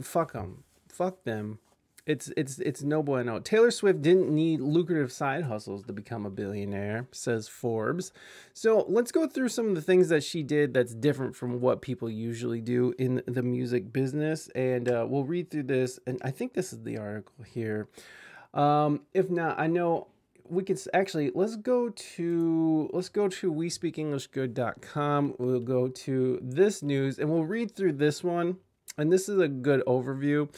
Fuck them. Fuck them. It's no bueno. Taylor Swift didn't need lucrative side hustles to become a billionaire, says Forbes. So let's go through some of the things that she did that's different from what people usually do in the music business. And we'll read through this. And I think this is the article here. If not, I know we could actually, let's go to WeSpeakEnglishGood.com. We'll go to this news and we'll read through this one. And this is a good overview.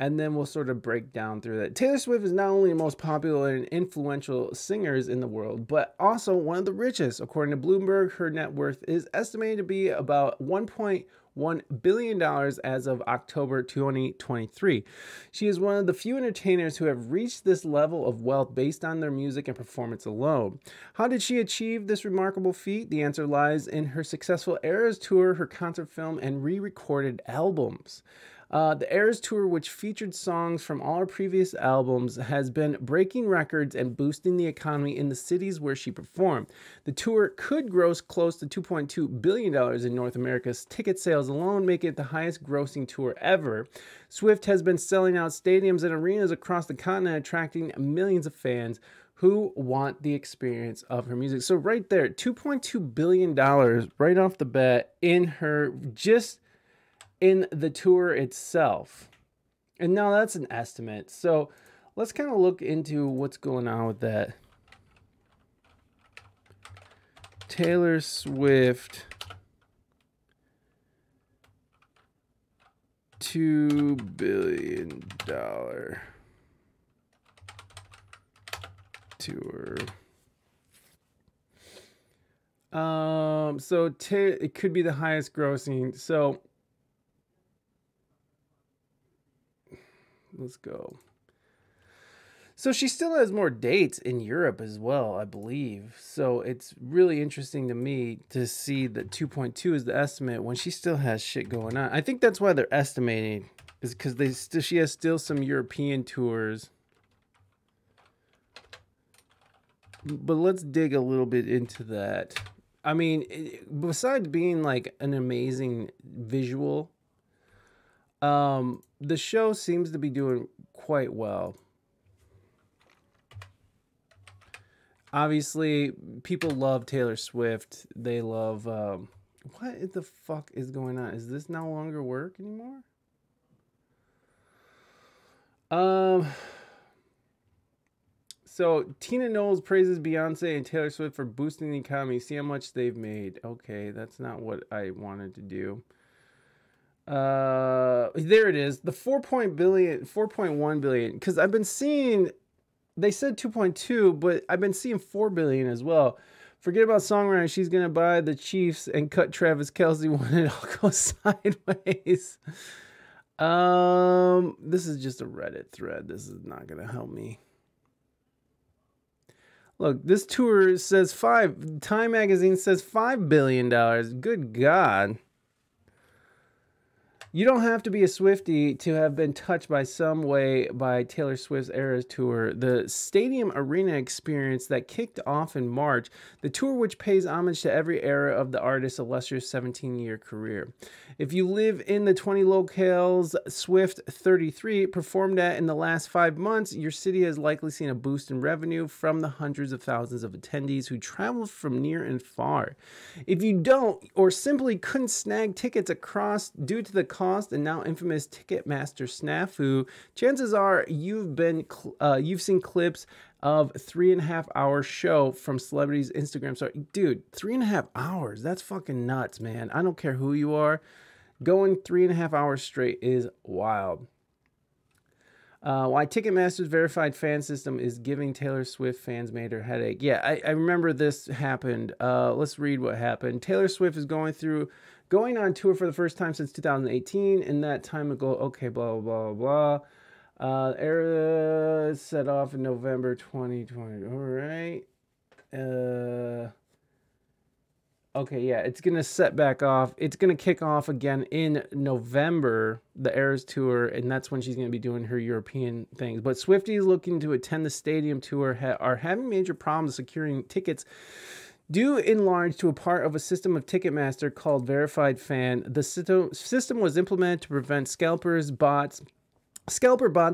And then we'll sort of break down through that. Taylor Swift is not only the most popular and influential singers in the world, but also one of the richest. According to Bloomberg, her net worth is estimated to be about $1.1 billion as of October 2023. She is one of the few entertainers who have reached this level of wealth based on their music and performance alone. How did she achieve this remarkable feat? The answer lies in her successful Eras Tour, her concert film, and re-recorded albums. The Eras Tour, which featured songs from all her previous albums, has been breaking records and boosting the economy in the cities where she performed. The tour could gross close to $2.2 billion in North America's ticket sales alone, making it the highest grossing tour ever. Swift has been selling out stadiums and arenas across the continent, attracting millions of fans who want the experience of her music. So right there, $2.2 billion right off the bat in her just... in the tour itself. And now that's an estimate. So let's kind of look into what's going on with that. Taylor Swift $2 billion tour. So it could be the highest grossing. So let's go. So she still has more dates in Europe as well, I believe. So it's really interesting to me to see that 2.2 is the estimate when she still has shit going on. I think that's why they're estimating, is because she has still some European tours. But let's dig a little bit into that. I mean, besides being like an amazing visual, the show seems to be doing quite well. Obviously, people love Taylor Swift. They love... what the fuck is going on? Is this no longer work anymore? So, Tina Knowles praises Beyonce and Taylor Swift for boosting the economy. See how much they've made. Okay, that's not what I wanted to do. There it is. The 4.1 billion. Cause I've been seeing, they said 2.2, but I've been seeing 4 billion as well. Forget about songwriting. She's going to buy the Chiefs and cut Travis Kelsey when it all goes sideways. This is just a Reddit thread. This is not going to help me. Look, this tour says Time magazine says $5 billion. Good God. You don't have to be a Swiftie to have been touched by some way by Taylor Swift's Eras Tour, the stadium arena experience that kicked off in March, the tour which pays homage to every era of the artist's illustrious 17-year career. If you live in the 20 locales Swift 33 performed at in the last 5 months, your city has likely seen a boost in revenue from the hundreds of thousands of attendees who traveled from near and far. If you don't or simply couldn't snag tickets across due to the cost and now infamous Ticketmaster snafu, chances are you've seen clips of 3.5 hour show from celebrities' Instagram. So, dude, 3.5 hours. That's fucking nuts, man. I don't care who you are. Going 3.5 hours straight is wild. Why Ticketmaster's verified fan system is giving Taylor Swift fans made her headache. Yeah, I remember this happened. Let's read what happened. Taylor Swift is going on tour for the first time since 2018. In that time ago, okay, blah, blah, blah, blah. Era set off in November 2020. All right. Okay, yeah, it's going to set back off. It's going to kick off again in November, the Eras Tour, and that's when she's going to be doing her European things. But Swifties looking to attend the stadium tour are having major problems securing tickets Due in large to a part of a system of Ticketmaster called Verified Fan, the system was implemented to prevent scalper bots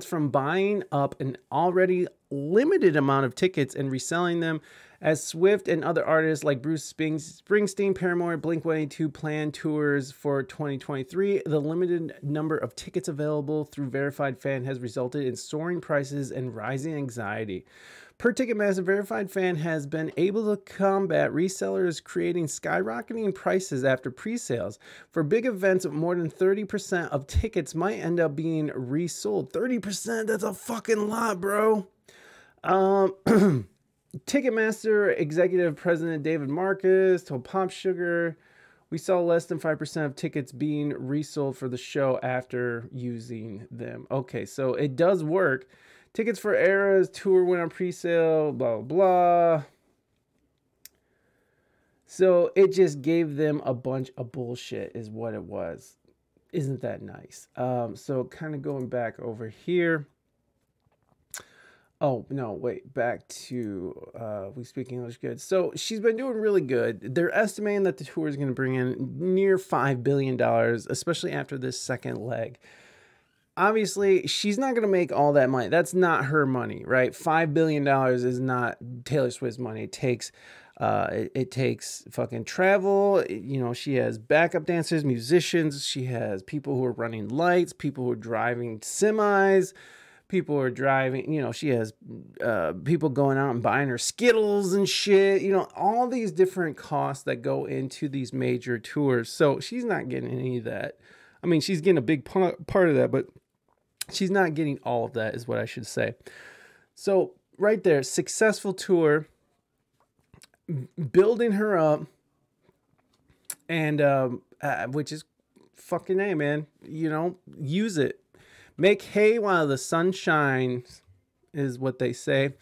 from buying up an already limited amount of tickets and reselling them, as Swift and other artists like Bruce Springsteen, Paramore, Blink-182 planned tours for 2023. The limited number of tickets available through Verified Fan has resulted in soaring prices and rising anxiety. Per Ticketmaster, Verified Fan has been able to combat resellers creating skyrocketing prices after pre-sales. For big events, more than 30% of tickets might end up being resold. 30%? That's a fucking lot, bro. Ticketmaster Executive President David Marcus told PopSugar, "We saw less than 5% of tickets being resold for the show after using them." Okay, so it does work. Tickets for Eras Tour went on pre-sale, blah, blah, blah. So it just gave them a bunch of bullshit is what it was. Isn't that nice? So kind of going back over here. Oh, no, wait, back to we speak English good. So she's been doing really good. They're estimating that the tour is going to bring in near $5 billion, especially after this second leg. Obviously, she's not going to make all that money. That's not her money, right? $5 billion is not Taylor Swift's money. It takes, it takes fucking travel. You know, she has backup dancers, musicians. She has people who are running lights, people who are driving semis. People are driving, you know, she has people going out and buying her Skittles and shit, you know, all these different costs that go into these major tours. So she's not getting any of that. I mean, she's getting a big part of that, but she's not getting all of that is what I should say. So right there, successful tour, building her up, and which is fucking A, man, you know, use it. Make hay while the sun shines is what they say.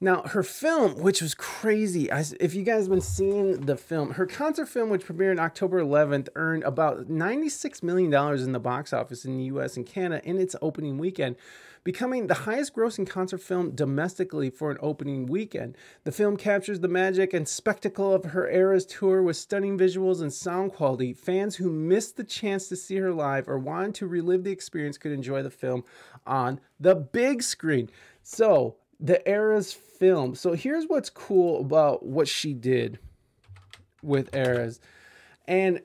Now, her film, which was crazy. If you guys have been seeing the film, her concert film, which premiered October 11th, earned about $96 million in the box office in the U.S. and Canada in its opening weekend, becoming the highest grossing concert film domestically for an opening weekend. The film captures the magic and spectacle of her Eras Tour with stunning visuals and sound quality. Fans who missed the chance to see her live or wanted to relive the experience could enjoy the film on the big screen. So, the Eras film. So here's what's cool about what she did with Eras. And,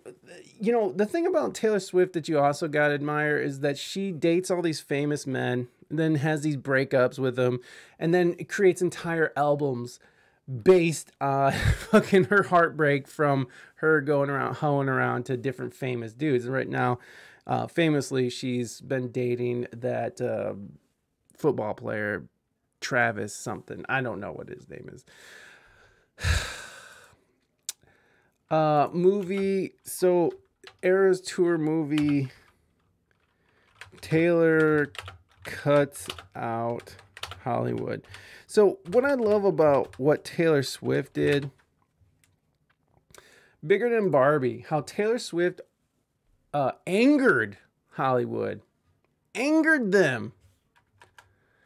you know, the thing about Taylor Swift that you also got to admire is that she dates all these famous men, then has these breakups with them, and then creates entire albums based on fucking her heartbreak from her going around, hoeing around to different famous dudes. And right now, famously, she's been dating that football player, Travis something. I don't know what his name is. Movie. So Eras Tour movie. Taylor cuts out Hollywood. So what I love about what Taylor Swift did. Bigger than Barbie. How Taylor Swift angered Hollywood. Angered them.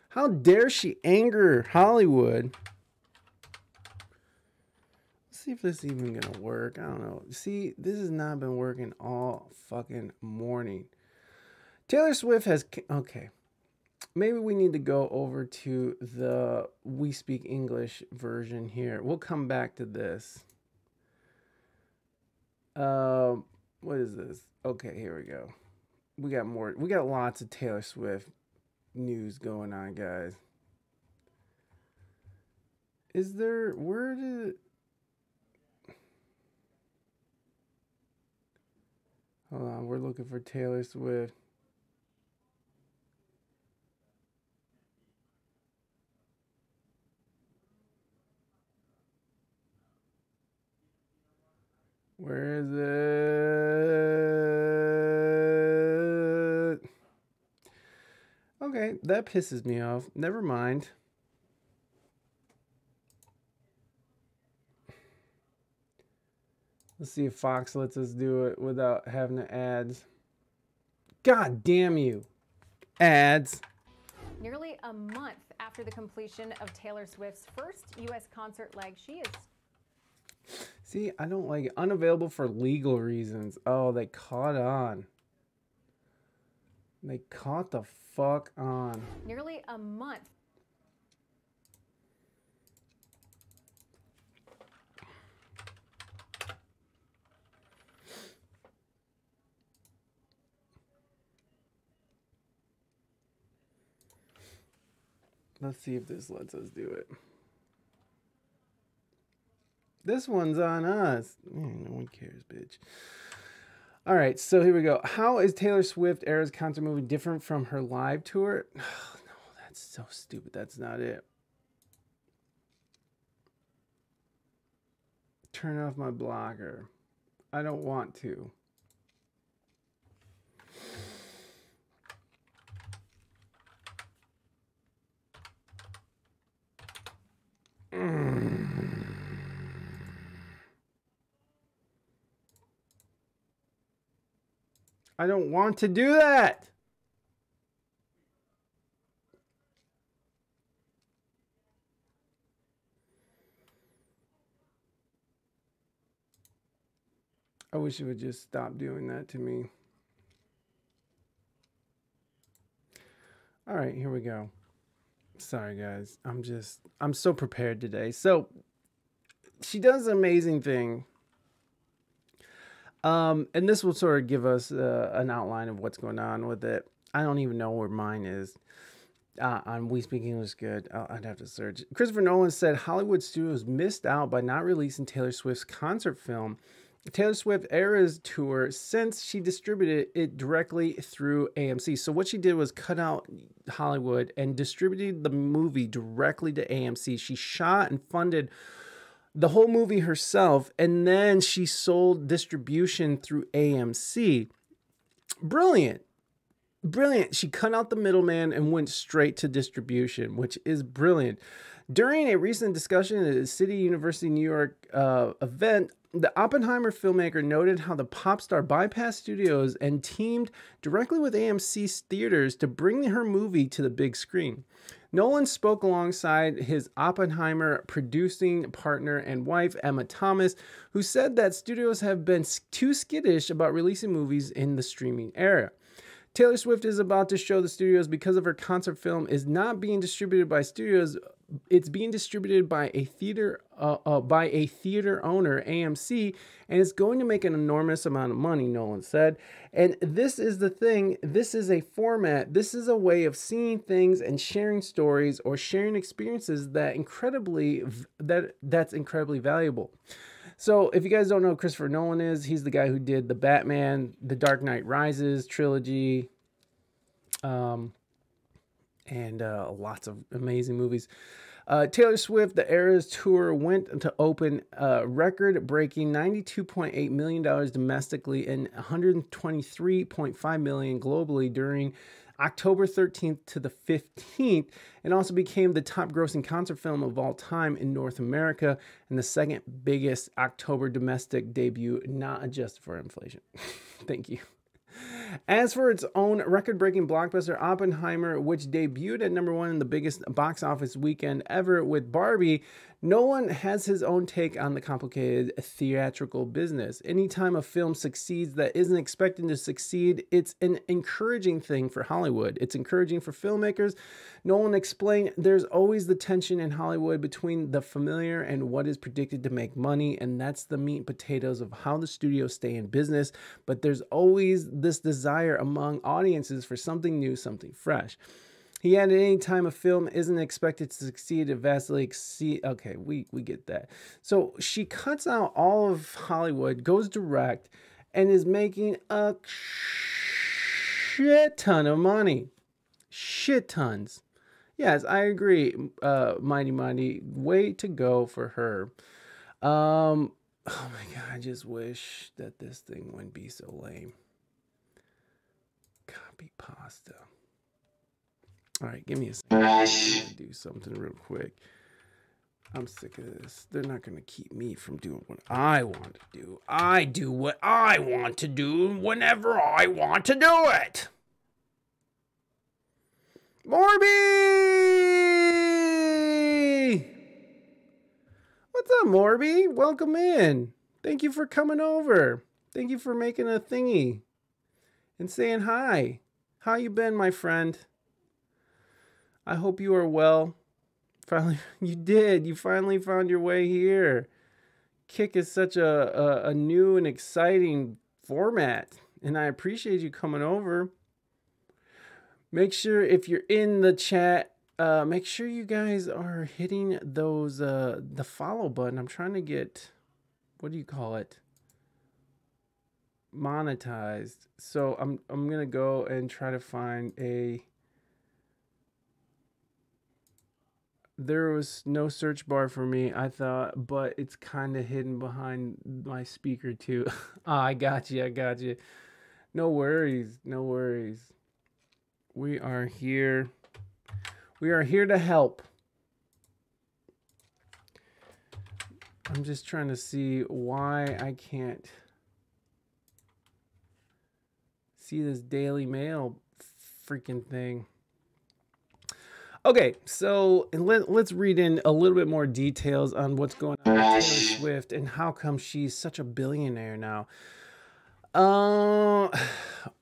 How dare she anger Hollywood? Let's see if this is even gonna work. I don't know. See, this has not been working all fucking morning. Taylor Swift has... Okay. Maybe we need to go over to the We Speak English version here. We'll come back to this. What is this? Okay, here we go. We got more. We got lots of Taylor Swift news going on, guys. Is there... Where did... Hold on, we're looking for Taylor Swift. Where is it? Okay, that pisses me off. Never mind. Let's see if Fox lets us do it without having the ads. God damn you. Ads. Nearly a month after the completion of Taylor Swift's first U.S. concert leg, she is... See, I don't like it. Unavailable for legal reasons. Oh, they caught on. They caught the fuck on. Nearly a month. Let's see if this lets us do it. This one's on us. Man, no one cares, bitch. All right, so here we go. How is Taylor Swift Eras concert movie different from her live tour? Oh, no, that's so stupid. That's not it. Turn off my blocker. I don't want to. I don't want to do that. I wish it would just stop doing that to me. All right, here we go. Sorry, guys. I'm so prepared today. So she does an amazing thing. And this will sort of give us an outline of what's going on with it. I don't even know where mine is. On We Speak English Good, I'd have to search. Christopher Nolan said Hollywood studios missed out by not releasing Taylor Swift's concert film, Taylor Swift Eras Tour, since she distributed it directly through AMC. So what she did was cut out Hollywood and distributed the movie directly to AMC. She shot and funded the whole movie herself, and then she sold distribution through AMC. Brilliant. Brilliant. She cut out the middleman and went straight to distribution, which is brilliant. During a recent discussion at a City University New York event, the Oppenheimer filmmaker noted how the pop star bypassed studios and teamed directly with AMC's theaters to bring her movie to the big screen. Nolan spoke alongside his Oppenheimer producing partner and wife, Emma Thomas, who said that studios have been too skittish about releasing movies in the streaming era. Taylor Swift is about to show the studios because of her concert film is not being distributed by studios. It's being distributed by a theater owner, AMC, and it's going to make an enormous amount of money, Nolan said. And this is the thing. This is a format. This is a way of seeing things and sharing stories or sharing experiences that that's incredibly valuable. So if you guys don't know who Christopher Nolan is, he's the guy who did the Batman, the Dark Knight Rises trilogy, and lots of amazing movies. Taylor Swift, the Eras Tour, went to open record-breaking $92.8 million domestically and $123.5 million globally during October 13th to the 15th, and also became the top-grossing concert film of all time in North America and the second biggest October domestic debut, not adjusted for inflation. Thank you. As for its own record-breaking blockbuster, Oppenheimer, which debuted at #1 in the biggest box office weekend ever with Barbie, Nolan has his own take on the complicated theatrical business. Anytime a film succeeds that isn't expected to succeed, it's an encouraging thing for Hollywood. It's encouraging for filmmakers. Nolan explained, there's always the tension in Hollywood between the familiar and what is predicted to make money, and that's the meat and potatoes of how the studios stay in business, but there's always this desire among audiences for something new, something fresh. He added, any time a film isn't expected to succeed, it vastly exceeds. Okay, we get that. So she cuts out all of Hollywood, goes direct, and is making a shit ton of money. Shit tons. Yes, I agree, Mighty Mighty. Way to go for her. Oh my God, I just wish that this thing wouldn't be so lame. Copy pasta. All right, give me a second. I'm gonna do something real quick. I'm sick of this. They're not going to keep me from doing what I want to do. I do what I want to do whenever I want to do it. Barbie! What What's up, Morby? Welcome in. Thank you for coming over. Thank you for making a thingy and saying hi. How you been, my friend? I hope you are well. Finally, you did. You finally found your way here. Kick is such a new and exciting format, and I appreciate you coming over. Make sure if you're in the chat, make sure you guys are hitting those the follow button. I'm trying to get, what do you call it, monetized. So I'm gonna go and try to find a. There was no search bar for me, I thought, but it's kind of hidden behind my speaker too. Oh, I got you. No worries. We are here. We are here to help. I'm just trying to see why I can't see this Daily Mail freaking thing. Okay, so let's read in a little bit more details on what's going on with Taylor Swift and how come she's such a billionaire now.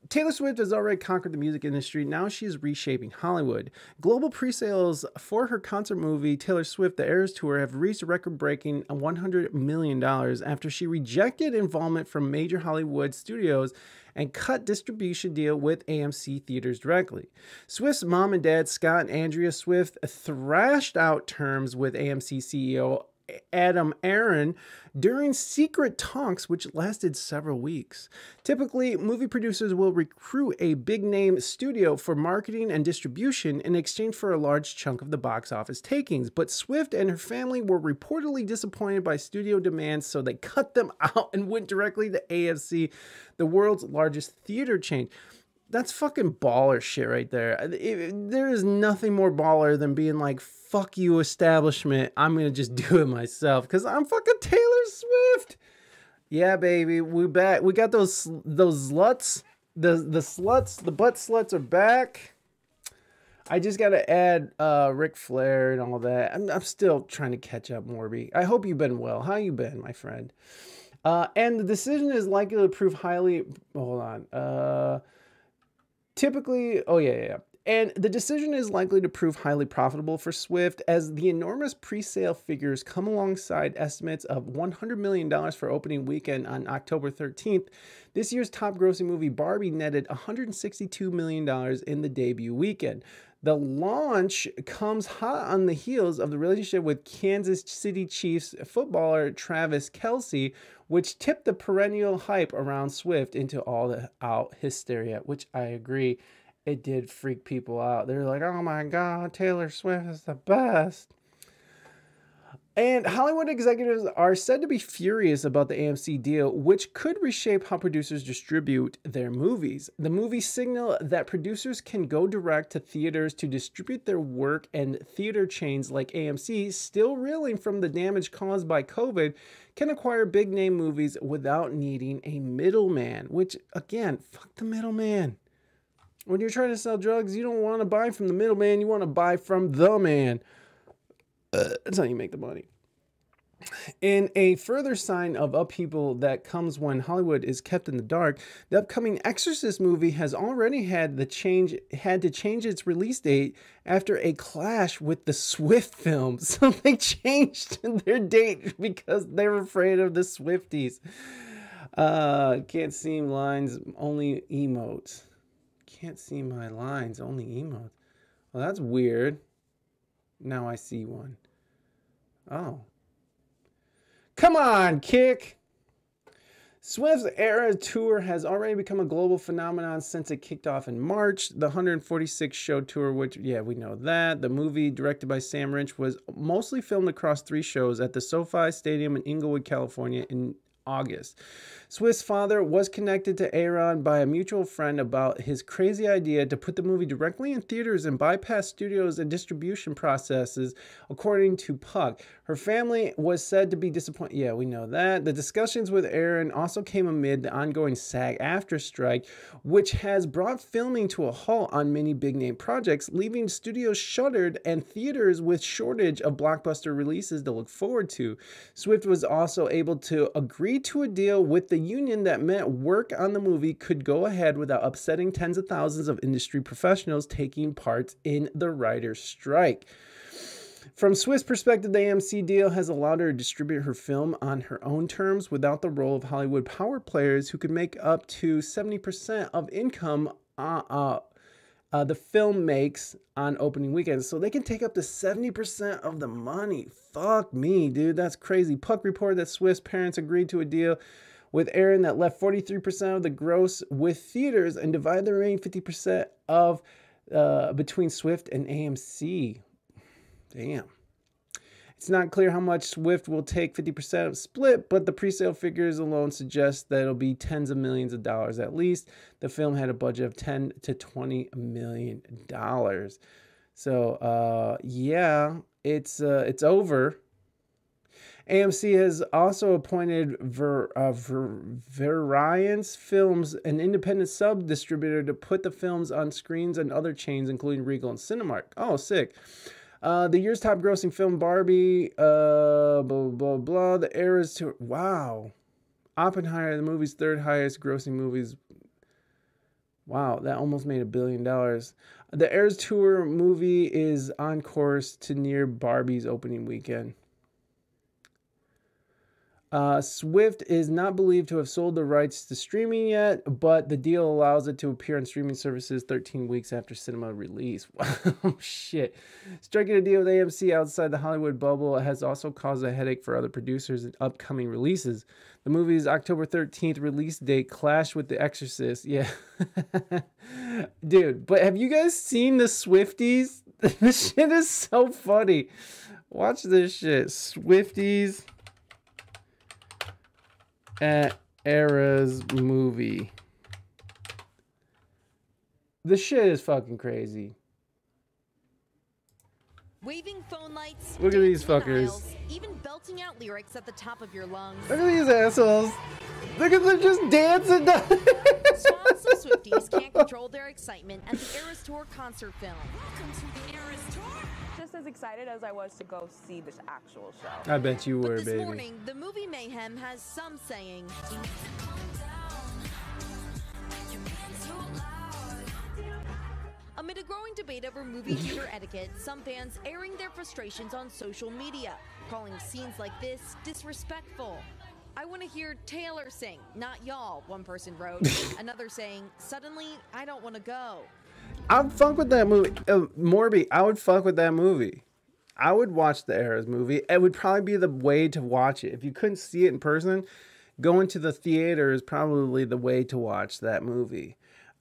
Taylor Swift has already conquered the music industry. Now she is reshaping Hollywood. Global pre-sales for her concert movie, Taylor Swift, The Eras Tour, have reached a record-breaking $100 million after she rejected involvement from major Hollywood studios and cut distribution deal with AMC theaters directly. Swift's mom and dad, Scott and Andrea Swift, thrashed out terms with AMC CEO Adam Aaron during secret talks, which lasted several weeks. Typically, movie producers will recruit a big-name studio for marketing and distribution in exchange for a large chunk of the box office takings, but Swift and her family were reportedly disappointed by studio demands, so they cut them out and went directly to AMC, the world's largest theater chain. That's fucking baller shit right there. There is nothing more baller than being like, fuck you, establishment. I'm going to just do it myself because I'm fucking Taylor Swift. Yeah, baby. We back. We got those sluts. The sluts. The butt sluts are back. I just got to add Ric Flair and all that. I'm still trying to catch up, Morby. I hope you've been well. How you been, my friend? And the decision is likely to prove highly... Hold on. Typically, oh yeah. And the decision is likely to prove highly profitable for Swift as the enormous pre-sale figures come alongside estimates of $100 million for opening weekend on October 13th. This year's top-grossing movie, Barbie, netted $162 million in the debut weekend. The launch comes hot on the heels of the relationship with Kansas City Chiefs footballer Travis Kelsey, which tipped the perennial hype around Swift into all-out hysteria, which I agree, it did freak people out. They're like, oh my God, Taylor Swift is the best. And Hollywood executives are said to be furious about the AMC deal, which could reshape how producers distribute their movies. The movies signal that producers can go direct to theaters to distribute their work, and theater chains like AMC, still reeling from the damage caused by COVID, can acquire big-name movies without needing a middleman, which, again, fuck the middleman. When you're trying to sell drugs, you don't want to buy from the middleman. You want to buy from the man. That's how you make the money. In a further sign of upheaval that comes when Hollywood is kept in the dark, the upcoming Exorcist movie has already had to change its release date after a clash with the Swift film. So they changed their date because they were afraid of the Swifties. Can't seem lines, only emotes. Can't see my lines, only emotes. Well, that's weird. Now I see one. Oh. Come on, kick! Swift's Eras Tour has already become a global phenomenon since it kicked off in March. The 146-show tour, which, yeah, we know that. The movie, directed by Sam Rich, was mostly filmed across 3 shows at the SoFi Stadium in Inglewood, California in August. Swift's father was connected to Aaron by a mutual friend about his crazy idea to put the movie directly in theaters and bypass studios and distribution processes, according to Puck. Her family was said to be disappointed. Yeah, we know that. The discussions with Aaron also came amid the ongoing SAG-AFTRA strike, which has brought filming to a halt on many big-name projects, leaving studios shuttered and theaters with shortage of blockbuster releases to look forward to. Swift was also able to agree to a deal with the union that meant work on the movie could go ahead without upsetting tens of thousands of industry professionals taking part in the writers' strike. From Swift's perspective, the AMC deal has allowed her to distribute her film on her own terms without the role of Hollywood power players who could make up to 70% of income the film makes on opening weekends. So they can take up to 70% of the money. Fuck me, dude. That's crazy. Puck reported that Swift's parents agreed to a deal with Aaron that left 43% of the gross with theaters and divided the remaining 50% of between Swift and AMC. Damn. It's not clear how much Swift will take 50% of split, but the pre-sale figures alone suggest that it'll be tens of millions of dollars at least. The film had a budget of $10 to $20 million. So, yeah, it's over. AMC has also appointed Variance Films, an independent sub-distributor, to put the films on screens and other chains, including Regal and Cinemark. Oh, sick. The year's top grossing film, Barbie, blah, blah, blah, the Eras Tour. Wow. Oppenheimer, the movie's third highest grossing movies. Wow, that almost made $1 billion. The Eras Tour movie is on course to near Barbie's opening weekend. Swift is not believed to have sold the rights to streaming yet, but the deal allows it to appear on streaming services 13 weeks after cinema release. Wow, shit. Striking a deal with AMC outside the Hollywood bubble has also caused a headache for other producers in upcoming releases. The movie's October 13th release date clashed with The Exorcist. Yeah. Dude, but have you guys seen the Swifties? This shit is so funny. Watch this shit. Swifties at Eras movie. This shit is fucking crazy. Waving phone lights. Look at these fuckers. Aisles, even belting out lyrics at the top of your lungs. Look at these assholes. Look at them just dancing. Swans and Swifties can't control their excitement at the Eras Tour concert film. Welcome to the Eras Tour. Just as excited as I was to go see this actual show. I bet you were, baby. This morning, the movie mayhem has some saying. Amid a growing debate over movie theater etiquette, some fans airing their frustrations on social media, calling scenes like this disrespectful. I want to hear Taylor sing, not y'all, one person wrote. Another saying, suddenly, I don't want to go. I'd fuck with that movie. Morby, I would fuck with that movie. I would watch the Eras movie. It would probably be the way to watch it. If you couldn't see it in person, going to the theater is probably the way to watch that movie.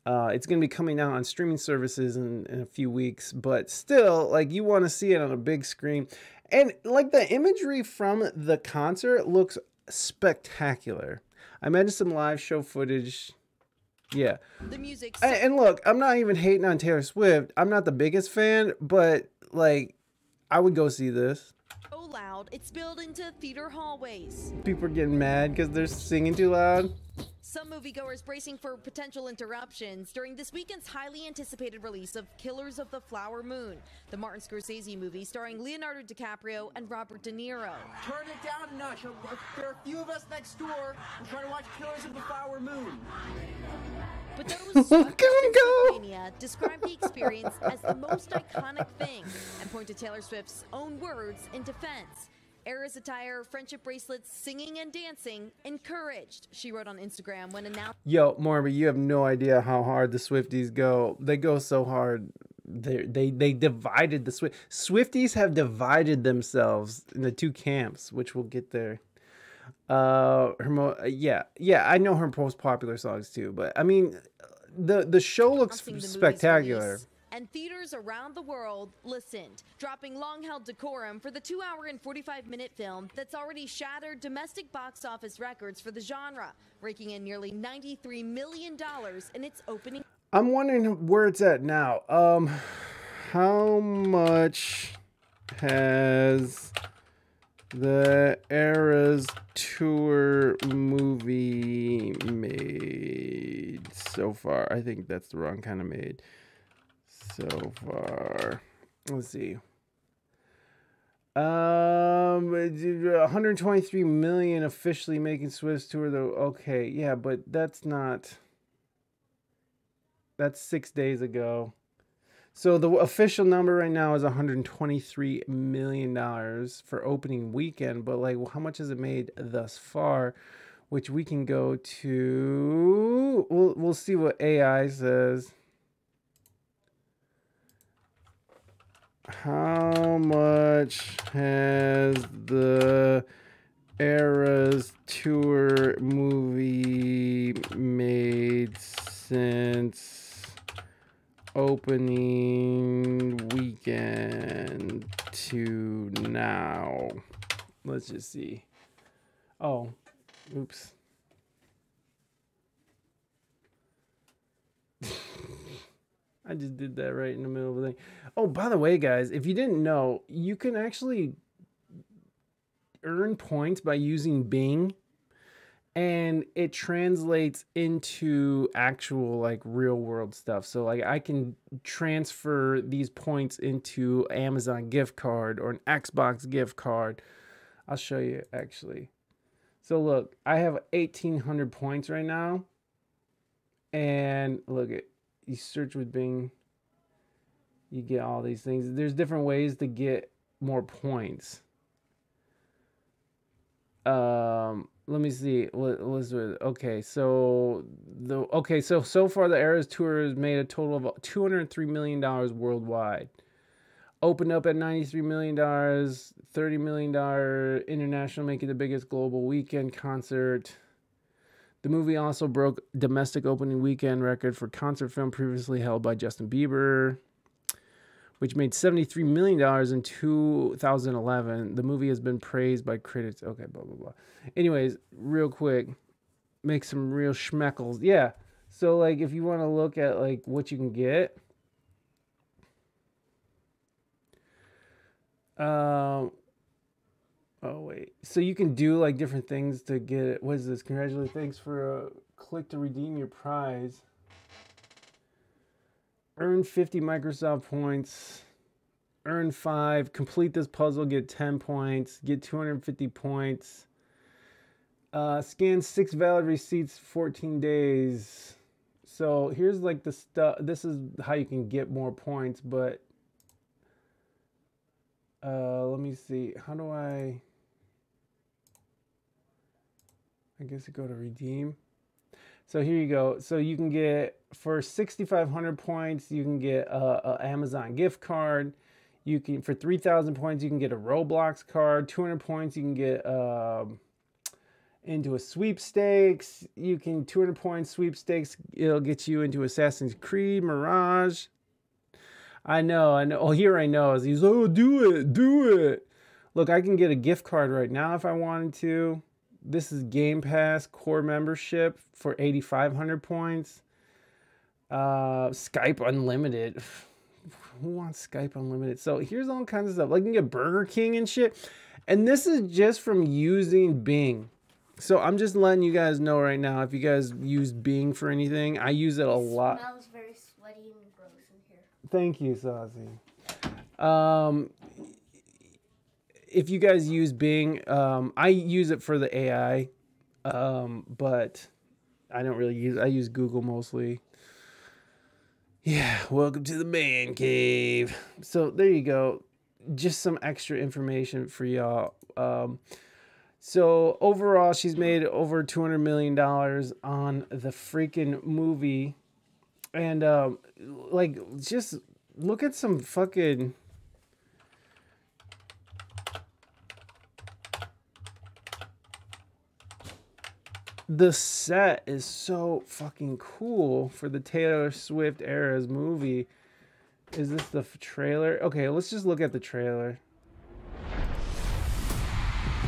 It's going to be coming out on streaming services in a few weeks, but still, like, you want to see it on a big screen. And, like, the imagery from the concert looks spectacular. I imagine some live show footage. Yeah. The music. And look, I'm not even hating on Taylor Swift. I'm not the biggest fan, but, like, I would go see this. So loud, it spilled into theater hallways. People are getting mad because they're singing too loud. Some moviegoers bracing for potential interruptions during this weekend's highly anticipated release of Killers of the Flower Moon, the Martin Scorsese movie starring Leonardo DiCaprio and Robert De Niro. Turn it down a notch. There are a few of us next door. We're trying to watch Killers of the Flower Moon. But those Mania described the experience as the most iconic thing and point to Taylor Swift's own words in defense. Eras attire, friendship bracelets, singing and dancing encouraged, she wrote on Instagram when announced. Yo, Morby, you have no idea how hard the Swifties go. They go so hard. They divided the Swifties have divided themselves into two camps, which we'll get there. Yeah, I know her most popular songs too, but I mean, the show looks spectacular. and theaters around the world listened, dropping long-held decorum for the 2-hour and 45-minute film that's already shattered domestic box office records for the genre, raking in nearly $93 million in its opening. I'm wondering where it's at now. How much has the Eras Tour movie made so far? I think that's the wrong kind of made so far. Let's see. 123 million officially making Swiss tour though. Okay, yeah, but that's not. That's 6 days ago. So the official number right now is $123 million for opening weekend. But like, well, how much has it made thus far? Which we can go to. We'll see what AI says. How much has the Eras Tour movie made since opening weekend to now? Let's just see. Oh, oops. I just did that right in the middle of the thing. Oh, by the way, guys, if you didn't know, you can actually earn points by using Bing, and it translates into actual like real world stuff. So like I can transfer these points into an Amazon gift card or an Xbox gift card. I'll show you actually. So look, I have 1,800 points right now. And look at, you search with Bing, you get all these things. There's different ways to get more points. Let me see. Elizabeth. Okay, so so far the Eras Tour has made a total of $203 million worldwide. Opened up at $93 million, $30 million international, making the biggest global weekend concert. The movie also broke domestic opening weekend record for concert film previously held by Justin Bieber, which made $73 million in 2011. The movie has been praised by critics. Okay, blah, blah, blah. Anyways, real quick, make some real schmeckles. Yeah, so, like, if you want to look at, like, what you can get. Oh, wait. So you can do, like, different things to get it. What is this? Congratulations. Thanks for click to redeem your prize. Earn 50 Microsoft points, earn 5, complete this puzzle, get 10 points, get 250 points, scan 6 valid receipts, 14 days. So here's like the stuff, this is how you can get more points, but let me see, how do I guess I go to redeem. So here you go. So you can get, for 6,500 points, you can get a Amazon gift card. You can, for 3,000 points, you can get a Roblox card. 200 points, you can get into a sweepstakes. You can, 200 points sweepstakes, it'll get you into Assassin's Creed, Mirage. I know. Oh, here I know. He's, oh, do it. Look, I can get a gift card right now if I wanted to. This is Game Pass core membership for 8,500 points. Skype Unlimited. Who wants Skype Unlimited? So here's all kinds of stuff. Like you can get Burger King and shit. And this is just from using Bing. So I'm just letting you guys know right now if you guys use Bing for anything. I use it a lot. It smells very sweaty and gross in here. Thank you, Sazi. If you guys use Bing, I use it for the AI, but I don't really use, I use Google mostly. Yeah, welcome to the man cave. So there you go. Just some extra information for y'all. So overall, she's made over $200 million on the freaking movie. And like, just look at some fucking... The set is so fucking cool for the Taylor Swift Eras movie. Is this the trailer? Okay, let's just look at the trailer.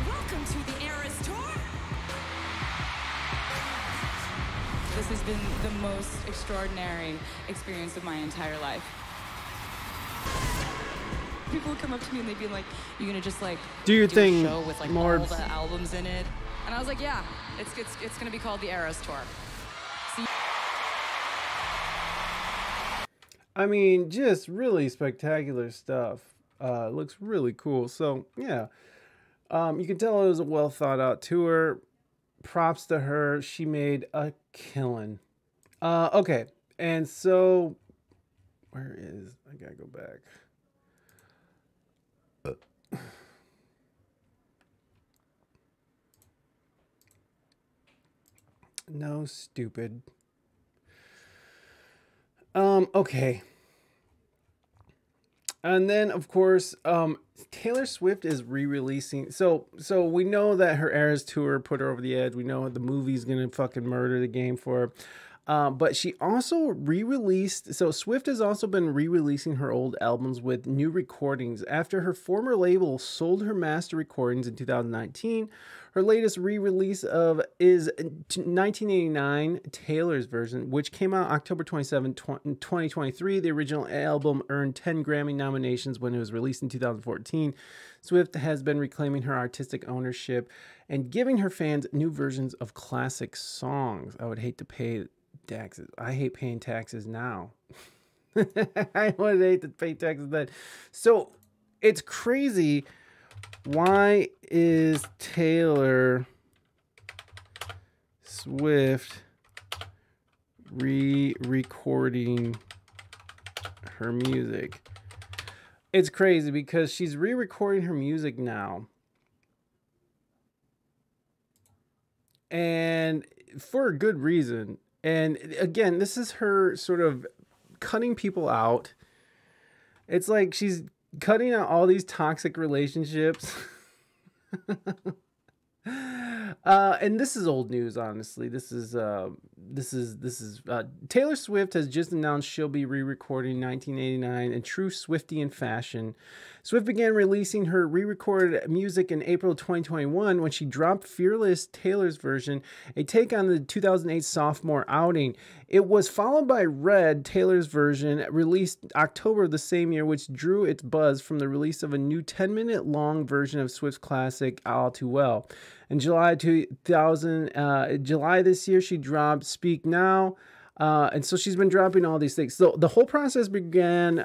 Welcome to the Eras Tour. This has been the most extraordinary experience of my entire life. People would come up to me and they'd be like, "You're gonna just like do your thing, a show with like all the albums in it?" And I was like, "Yeah, it's gonna be called the Eras Tour." I mean, just really spectacular stuff. Looks really cool. So, yeah. You can tell it was a well thought out tour. Props to her. She made a killing. Okay. And so, where is... I gotta go back. No, stupid. Okay. And then, of course, Taylor Swift is re-releasing. So we know that her Eras Tour put her over the edge. We know the movie's going to fucking murder the game for her. But she also re-released. So Swift has also been re-releasing her old albums with new recordings. After her former label sold her master recordings in 2019, her latest re-release is 1989, Taylor's version, which came out October 27, 2023. The original album earned 10 Grammy nominations when it was released in 2014. Swift has been reclaiming her artistic ownership and giving her fans new versions of classic songs. I would hate to pay taxes. I hate paying taxes now. I would hate to pay taxes then. So it's crazy. Why is Taylor Swift re-recording her music? It's crazy because she's re-recording her music now. And for a good reason. And again, this is her sort of cutting people out. It's like she's cutting out all these toxic relationships. And this is old news, honestly. This is Taylor Swift has just announced she'll be re-recording 1989 in true Swiftian fashion. Swift began releasing her re-recorded music in April 2021 when she dropped Fearless, Taylor's version, a take on the 2008 sophomore outing. It was followed by Red, Taylor's version, released October of the same year, which drew its buzz from the release of a new 10-minute long version of Swift's classic All Too Well. In July this year, she dropped Speak Now, and so she's been dropping all these things. So the whole process began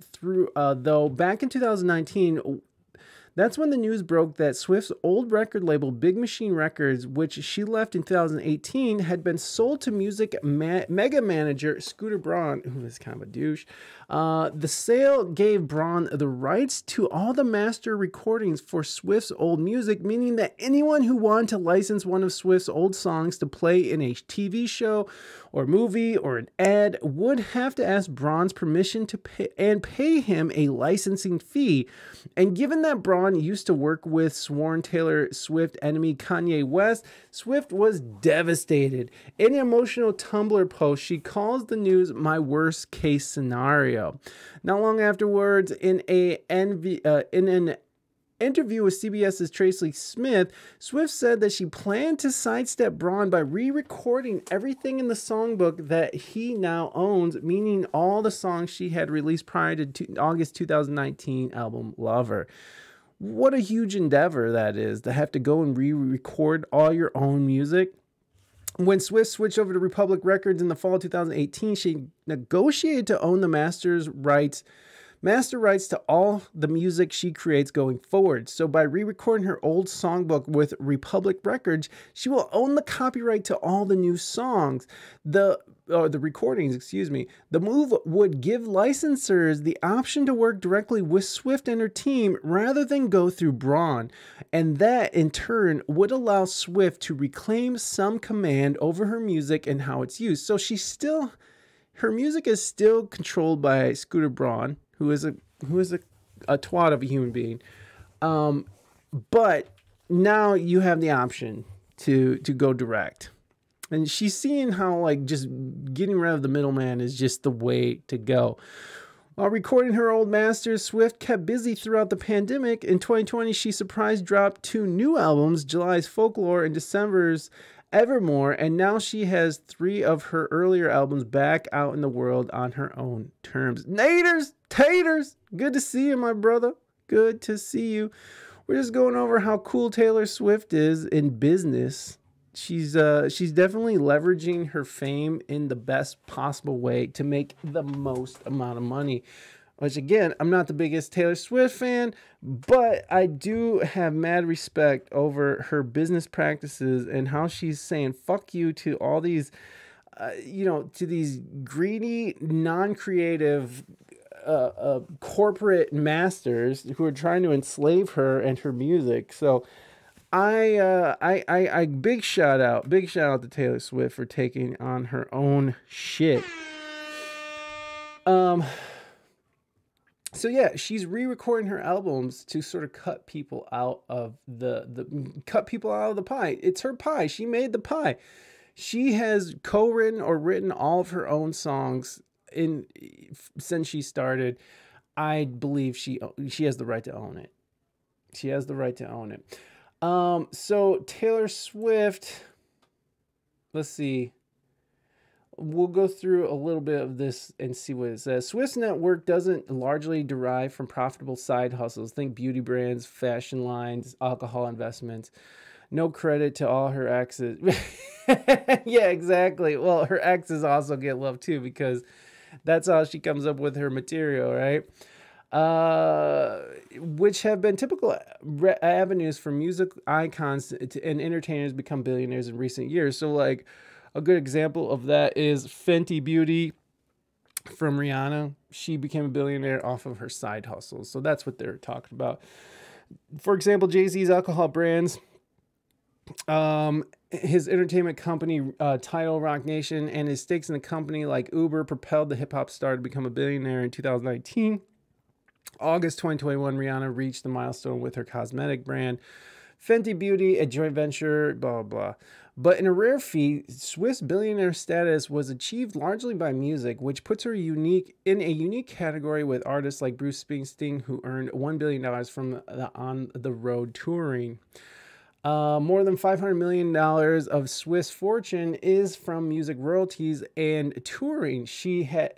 through, though, back in 2019. That's when the news broke that Swift's old record label, Big Machine Records, which she left in 2018, had been sold to music mega manager Scooter Braun, who is kind of a douche. The sale gave Braun the rights to all the master recordings for Swift's old music, meaning that anyone who wanted to license one of Swift's old songs to play in a TV show or movie or an ad would have to ask Braun's permission to pay him a licensing fee. And given that Braun used to work with sworn Taylor Swift enemy Kanye West, Swift was devastated. In an emotional Tumblr post, she calls the news my worst case scenario. Not long afterwards, in an interview with CBS's Tracy Smith, Swift said that she planned to sidestep Braun by re-recording everything in the songbook that he now owns, meaning all the songs she had released prior to August 2019 album Lover. What a huge endeavor that is, to have to go and re-record all your own music. When Swift switched over to Republic Records in the fall of 2018, she negotiated to own the master rights to all the music she creates going forward. So by re-recording her old songbook with Republic Records, she will own the copyright to all the new songs. The recordings, excuse me. The move would give licensors the option to work directly with Swift and her team rather than go through Braun. And that, in turn, would allow Swift to reclaim some command over her music and how it's used. So she's still... her music is still controlled by Scooter Braun, who is a twat of a human being. But now you have the option to go direct. And she's seeing how, like, just getting rid of the middleman is just the way to go. While recording her old masters, Swift kept busy throughout the pandemic. In 2020, she surprise dropped 2 new albums, July's Folklore and December's Evermore, and now she has 3 of her earlier albums back out in the world on her own terms. Naders, taters, good to see you, my brother. Good to see you. We're just going over how cool Taylor Swift is in business. She's definitely leveraging her fame in the best possible way to make the most amount of money. Which, again, I'm not the biggest Taylor Swift fan, but I do have mad respect over her business practices and how she's saying fuck you to all these, you know, to these greedy, non-creative corporate masters who are trying to enslave her and her music. So I big shout out to Taylor Swift for taking on her own shit. So yeah, she's re-recording her albums to sort of cut people out of the pie. It's her pie. She made the pie. She has co-written or written all of her own songs since she started. I believe she has the right to own it. She has the right to own it. So Taylor Swift, let's see. We'll go through a little bit of this and see what it says. Swift's net worth doesn't largely derive from profitable side hustles. Think beauty brands, fashion lines, alcohol investments. No credit to all her exes. Yeah, exactly. Well, her exes also get love too, because that's how she comes up with her material, right? Which have been typical avenues for music icons and entertainers become billionaires in recent years. So, like, a good example of that is Fenty Beauty from Rihanna. She became a billionaire off of her side hustles. So that's what they're talking about. For example, Jay-Z's alcohol brands, his entertainment company, Tidal, Rock Nation, and his stakes in the company like Uber propelled the hip-hop star to become a billionaire in 2019. August 2021, Rihanna reached the milestone with her cosmetic brand, Fenty Beauty, a joint venture, blah, blah. But in a rare feat, Swift's billionaire status was achieved largely by music, which puts her in a unique category with artists like Bruce Springsteen, who earned $1 billion from the on-the-road touring. More than $500 million of Swiss fortune is from music royalties and touring. She had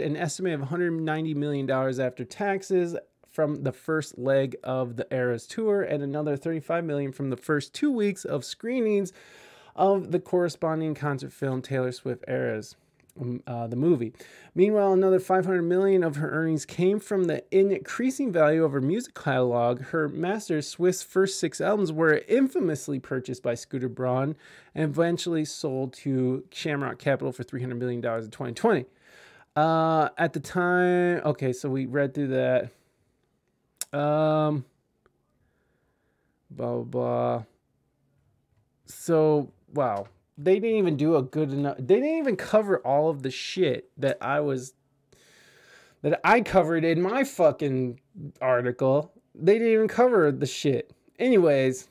an estimate of $190 million after taxes from the first leg of the Eras Tour and another $35 million from the first 2 weeks of screenings of the corresponding concert film Taylor Swift Eras, the movie. Meanwhile, another $500 million of her earnings came from the increasing value of her music catalog. Her master Swift's first 6 albums were infamously purchased by Scooter Braun and eventually sold to Shamrock Capital for $300 million in 2020. At the time, okay, so we read through that. Blah, blah, blah. So, wow. They didn't even do a good enough. They didn't even cover all of the shit that I covered in my fucking article. They didn't even cover the shit. Anyways,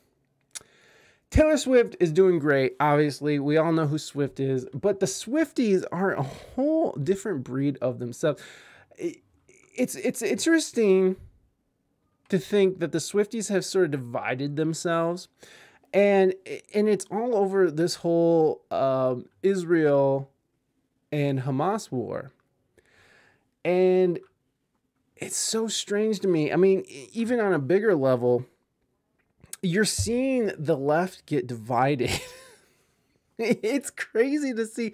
Taylor Swift is doing great. Obviously, we all know who Swift is, but the Swifties are a whole different breed of themselves. It's interesting to think that the Swifties have sort of divided themselves. And it's all over this whole Israel and Hamas war. And it's so strange to me. I mean, even on a bigger level, you're seeing the left get divided. It's crazy to see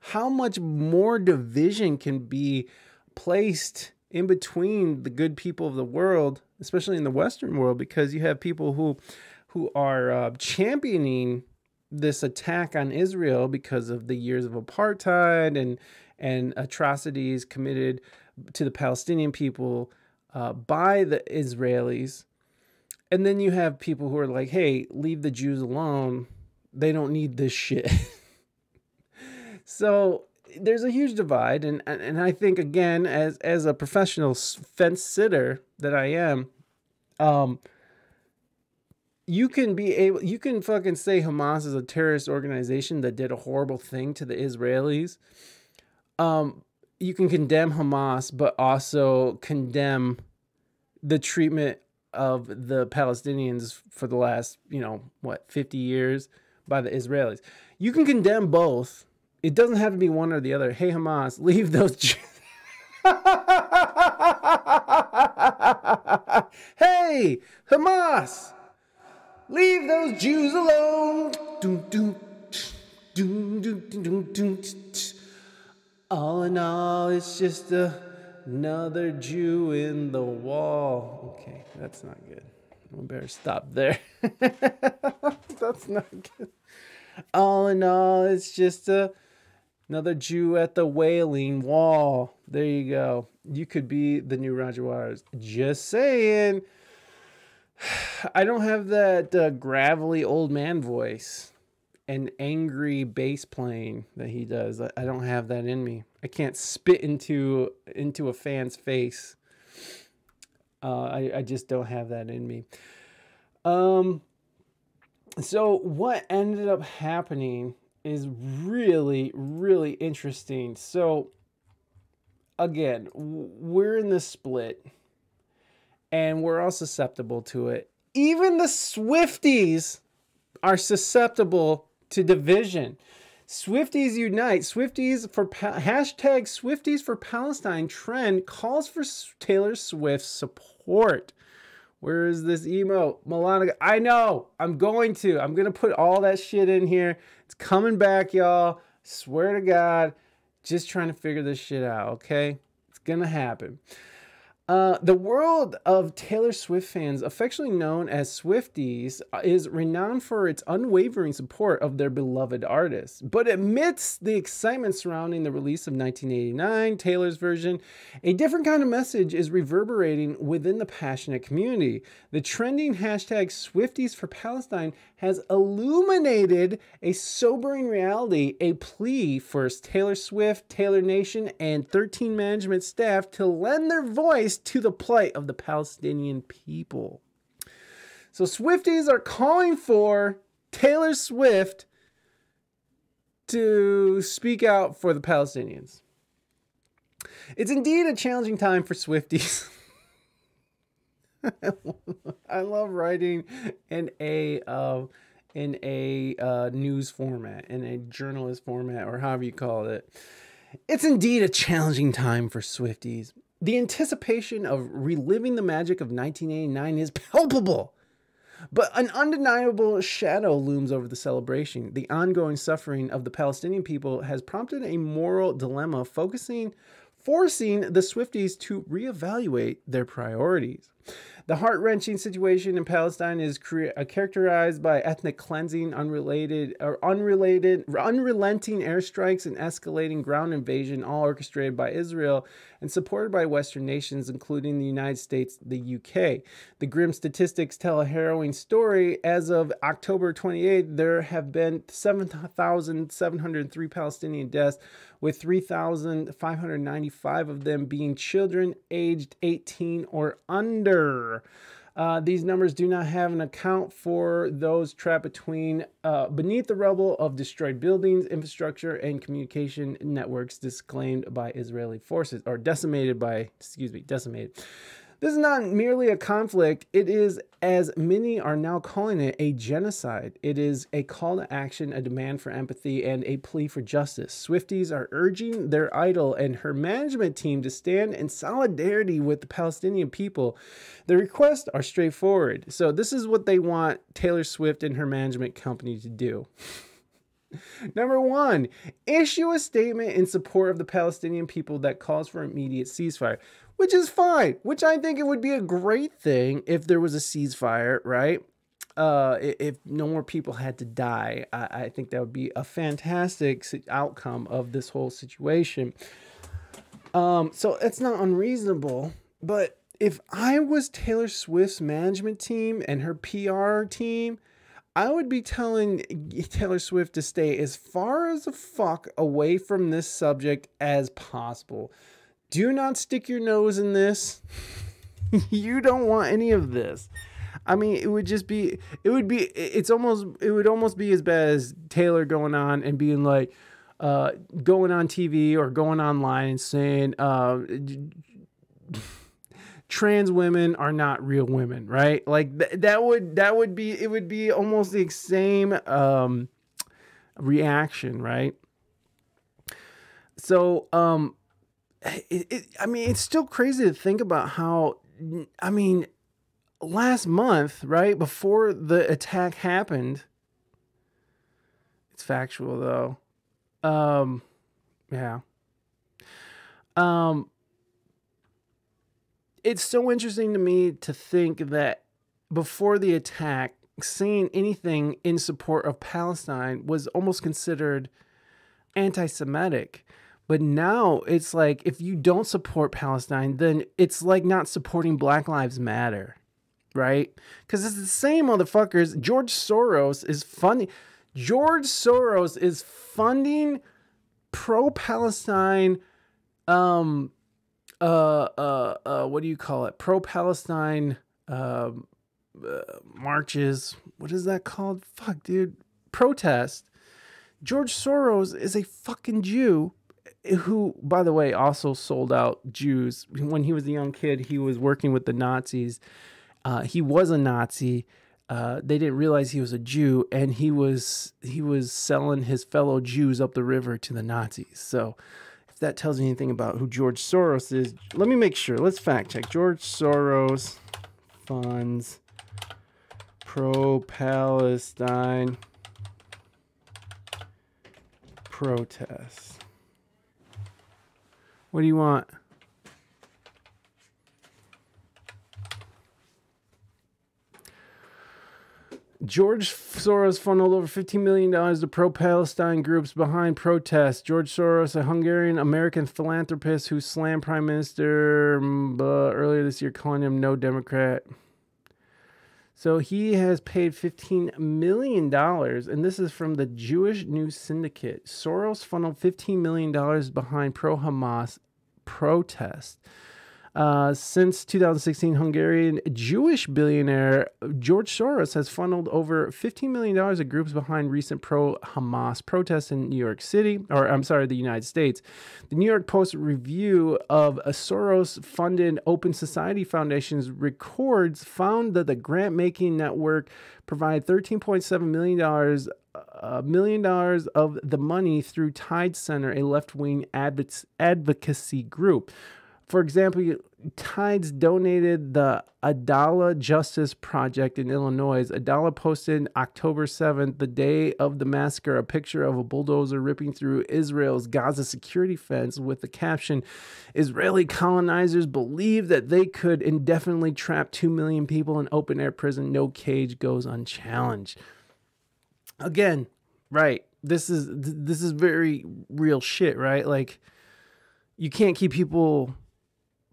how much more division can be placed in between the good people of the world, especially in the Western world, because you have people who are championing this attack on Israel because of the years of apartheid and atrocities committed to the Palestinian people by the Israelis. And then you have people who are like, hey, leave the Jews alone. They don't need this shit. So there's a huge divide. And I think, again, as a professional fence sitter that I am, you can fucking say Hamas is a terrorist organization that did a horrible thing to the Israelis. you can condemn Hamas, but also condemn the treatment of the Palestinians for the last, 50 years by the Israelis. You can condemn both. It doesn't have to be one or the other. Hey, Hamas, leave those Jews. Hey, Hamas, leave those Jews alone. All in all, it's just another Jew in the wall. Okay, that's not good. We better stop there. That's not good. All in all, it's just another Jew at the Wailing Wall. There you go. You could be the new Roger Waters. Just saying. I don't have that gravelly old man voice and angry bass playing that he does. I don't have that in me. I can't spit into a fan's face. I just don't have that in me. So what ended up happening is really, really interesting. So again, we're in the split and we're all susceptible to it. Even the Swifties are susceptible to division. Swifties unite. Hashtag Swifties for Palestine trend calls for Taylor Swift support. Where is this emo? Melania. I know. I'm going to put all that shit in here. It's coming back, y'all. Swear to God. Just trying to figure this shit out, okay? It's going to happen. The world of Taylor Swift fans, affectionately known as Swifties, is renowned for its unwavering support of their beloved artist. But amidst the excitement surrounding the release of 1989, Taylor's version, a different kind of message is reverberating within the passionate community. The trending hashtag Swifties for Palestine has illuminated a sobering reality, a plea for Taylor Swift, Taylor Nation, and 13 management staff to lend their voice to the plight of the Palestinian people. So Swifties are calling for Taylor Swift to speak out for the Palestinians. It's indeed a challenging time for Swifties. I love writing in a news format, in a journalist format, or however you call it. It's indeed a challenging time for Swifties. The anticipation of reliving the magic of 1989 is palpable, but an undeniable shadow looms over the celebration. The ongoing suffering of the Palestinian people has prompted a moral dilemma forcing the Swifties to reevaluate their priorities. The heart-wrenching situation in Palestine is characterized by ethnic cleansing, unrelenting airstrikes, and escalating ground invasion, all orchestrated by Israel and supported by Western nations, including the United States, the UK. The grim statistics tell a harrowing story. As of October 28, there have been 7,703 Palestinian deaths, with 3,595 of them being children aged 18 or under. These numbers do not have an account for those trapped beneath the rubble of destroyed buildings, infrastructure, and communication networks disclaimed by Israeli forces, or decimated. This is not merely a conflict. It is, as many are now calling it, a genocide. It is a call to action, a demand for empathy, and a plea for justice. Swifties are urging their idol and her management team to stand in solidarity with the Palestinian people. The requests are straightforward. So this is what they want Taylor Swift and her management company to do. Number one, issue a statement in support of the Palestinian people that calls for immediate ceasefire, which is fine, which I think it would be a great thing if there was a ceasefire, right? If no more people had to die, I think that would be a fantastic outcome of this whole situation. So it's not unreasonable, but if I was Taylor Swift's management team and her PR team, I would be telling Taylor Swift to stay as far as the fuck away from this subject as possible. Do not stick your nose in this. You don't want any of this. I mean, it would almost be as bad as Taylor going on and being like, going on TV or going online and saying trans women are not real women, right? Like that would be almost the same reaction, right? So I mean, it's still crazy to think about how, I mean, last month, right before the attack happened, it's factual though. It's so interesting to me to think that before the attack, saying anything in support of Palestine was almost considered anti-Semitic. But now it's like, if you don't support Palestine, then it's like not supporting Black Lives Matter, right? Because it's the same motherfuckers. George Soros is funding. George Soros is funding pro-Palestine, what do you call it? Pro-Palestine marches. What is that called? Fuck, dude. Protest. George Soros is a fucking Jew who, by the way, also sold out Jews. When he was a young kid, he was working with the Nazis. He was a Nazi. They didn't realize he was a Jew, and he was selling his fellow Jews up the river to the Nazis. So if that tells you anything about who George Soros is, let me make sure. Let's fact check. George Soros funds pro-Palestine protests. What do you want? George Soros funneled over $15 million to pro-Palestine groups behind protests. George Soros, a Hungarian-American philanthropist who slammed Prime Minister earlier this year, calling him no Democrat. So he has paid $15 million, and this is from the Jewish News Syndicate. Soros funneled $15 million behind pro-Hamas protests. Since 2016, Hungarian Jewish billionaire George Soros has funneled over $15 million of groups behind recent pro-Hamas protests in New York City, or I'm sorry, the United States. The New York Post review of a Soros-funded Open Society Foundation's records found that the grant-making network provided $13.7 million of the money through Tide Center, a left-wing advocacy group. For example, Tides donated the Adala Justice Project in Illinois. Adala posted October 7th, the day of the massacre, a picture of a bulldozer ripping through Israel's Gaza security fence with the caption, "Israeli colonizers believed that they could indefinitely trap 2 million people in open-air prison. No cage goes unchallenged." Again, right, this is very real shit, right? Like, you can't keep people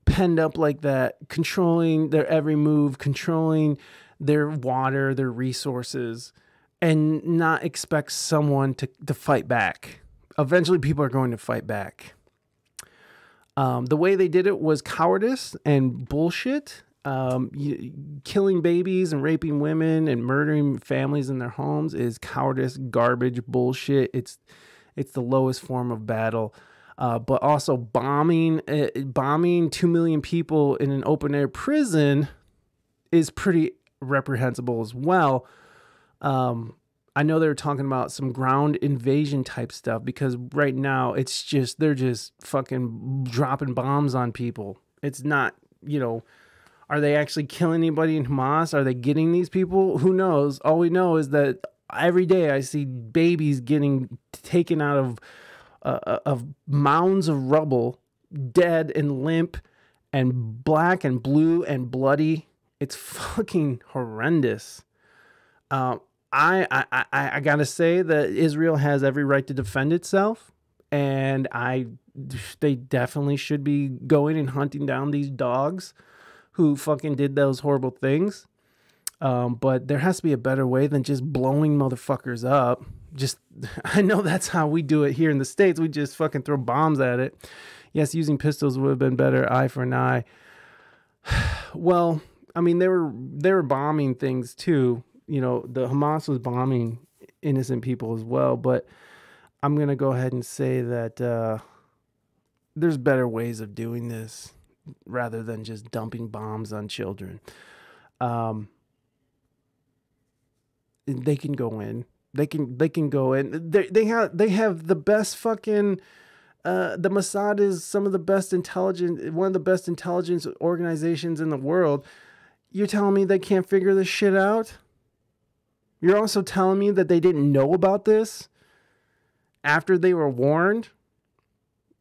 penned up like that, controlling their every move, controlling their water, their resources, and not expect someone to fight back. Eventually, people are going to fight back. The way they did it was cowardice and bullshit, killing babies and raping women and murdering families in their homes is cowardice, garbage, bullshit. It's the lowest form of battle. But also bombing 2 million people in an open-air prison is pretty reprehensible as well. I know they were talking about some ground invasion type stuff, because right now it's just, they're just fucking dropping bombs on people. It's not, you know, are they actually killing anybody in Hamas? Are they getting these people? Who knows? All we know is that every day I see babies getting taken out of mounds of rubble, dead and limp and black and blue and bloody. It's fucking horrendous. I gotta say that Israel has every right to defend itself, and they definitely should be going and hunting down these dogs who fucking did those horrible things. But there has to be a better way than just blowing motherfuckers up. I know that's how we do it here in the States. We just fucking throw bombs at it. Yes, using pistols would have been better. Eye for an eye. Well, I mean, they were bombing things too. You know, the Hamas was bombing innocent people as well. But I'm going to go ahead and say that there's better ways of doing this rather than just dumping bombs on children. They can go in. They can go in. They have the best fucking. The Mossad is one of the best intelligence organizations in the world. You're telling me they can't figure this shit out? You're also telling me that they didn't know about this after they were warned?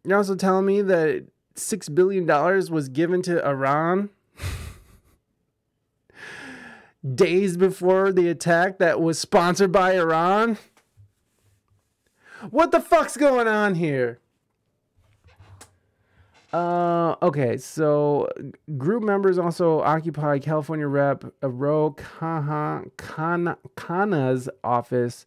You're also telling me that $6 billion was given to Iran days before the attack that was sponsored by Iran? What the fuck's going on here? Okay, so group members also occupy California Rep. Ro Khanna's office,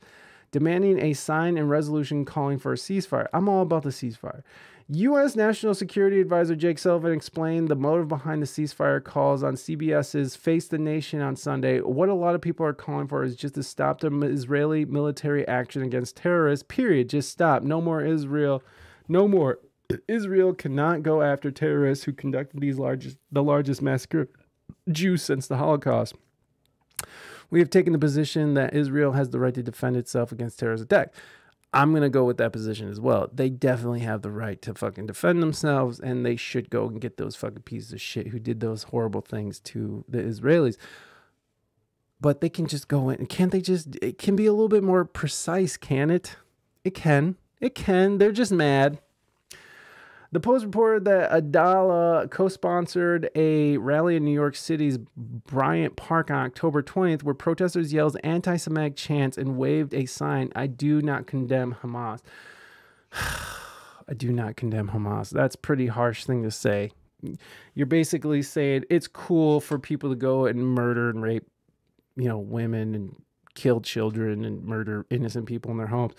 demanding a sign and resolution calling for a ceasefire. I'm all about the ceasefire. U.S. National Security Advisor Jake Sullivan explained the motive behind the ceasefire calls on CBS's Face the Nation on Sunday. What a lot of people are calling for is just to stop the Israeli military action against terrorists, period. Just stop. No more Israel. No more. Israel cannot go after terrorists who conducted the largest massacre of Jews since the Holocaust. We have taken the position that Israel has the right to defend itself against terrorist attack. I'm going to go with that position as well. They definitely have the right to fucking defend themselves, and they should go and get those fucking pieces of shit who did those horrible things to the Israelis. But they can just go in. Can't they just... It can be a little bit more precise, can it? It can. It can. They're just mad. The Post reported that Adala co-sponsored a rally in New York City's Bryant Park on October 20th where protesters yelled anti-Semitic chants and waved a sign, "I do not condemn Hamas." I do not condemn Hamas. That's a pretty harsh thing to say. You're basically saying it's cool for people to go and murder and rape, you know, women and kill children and murder innocent people in their homes,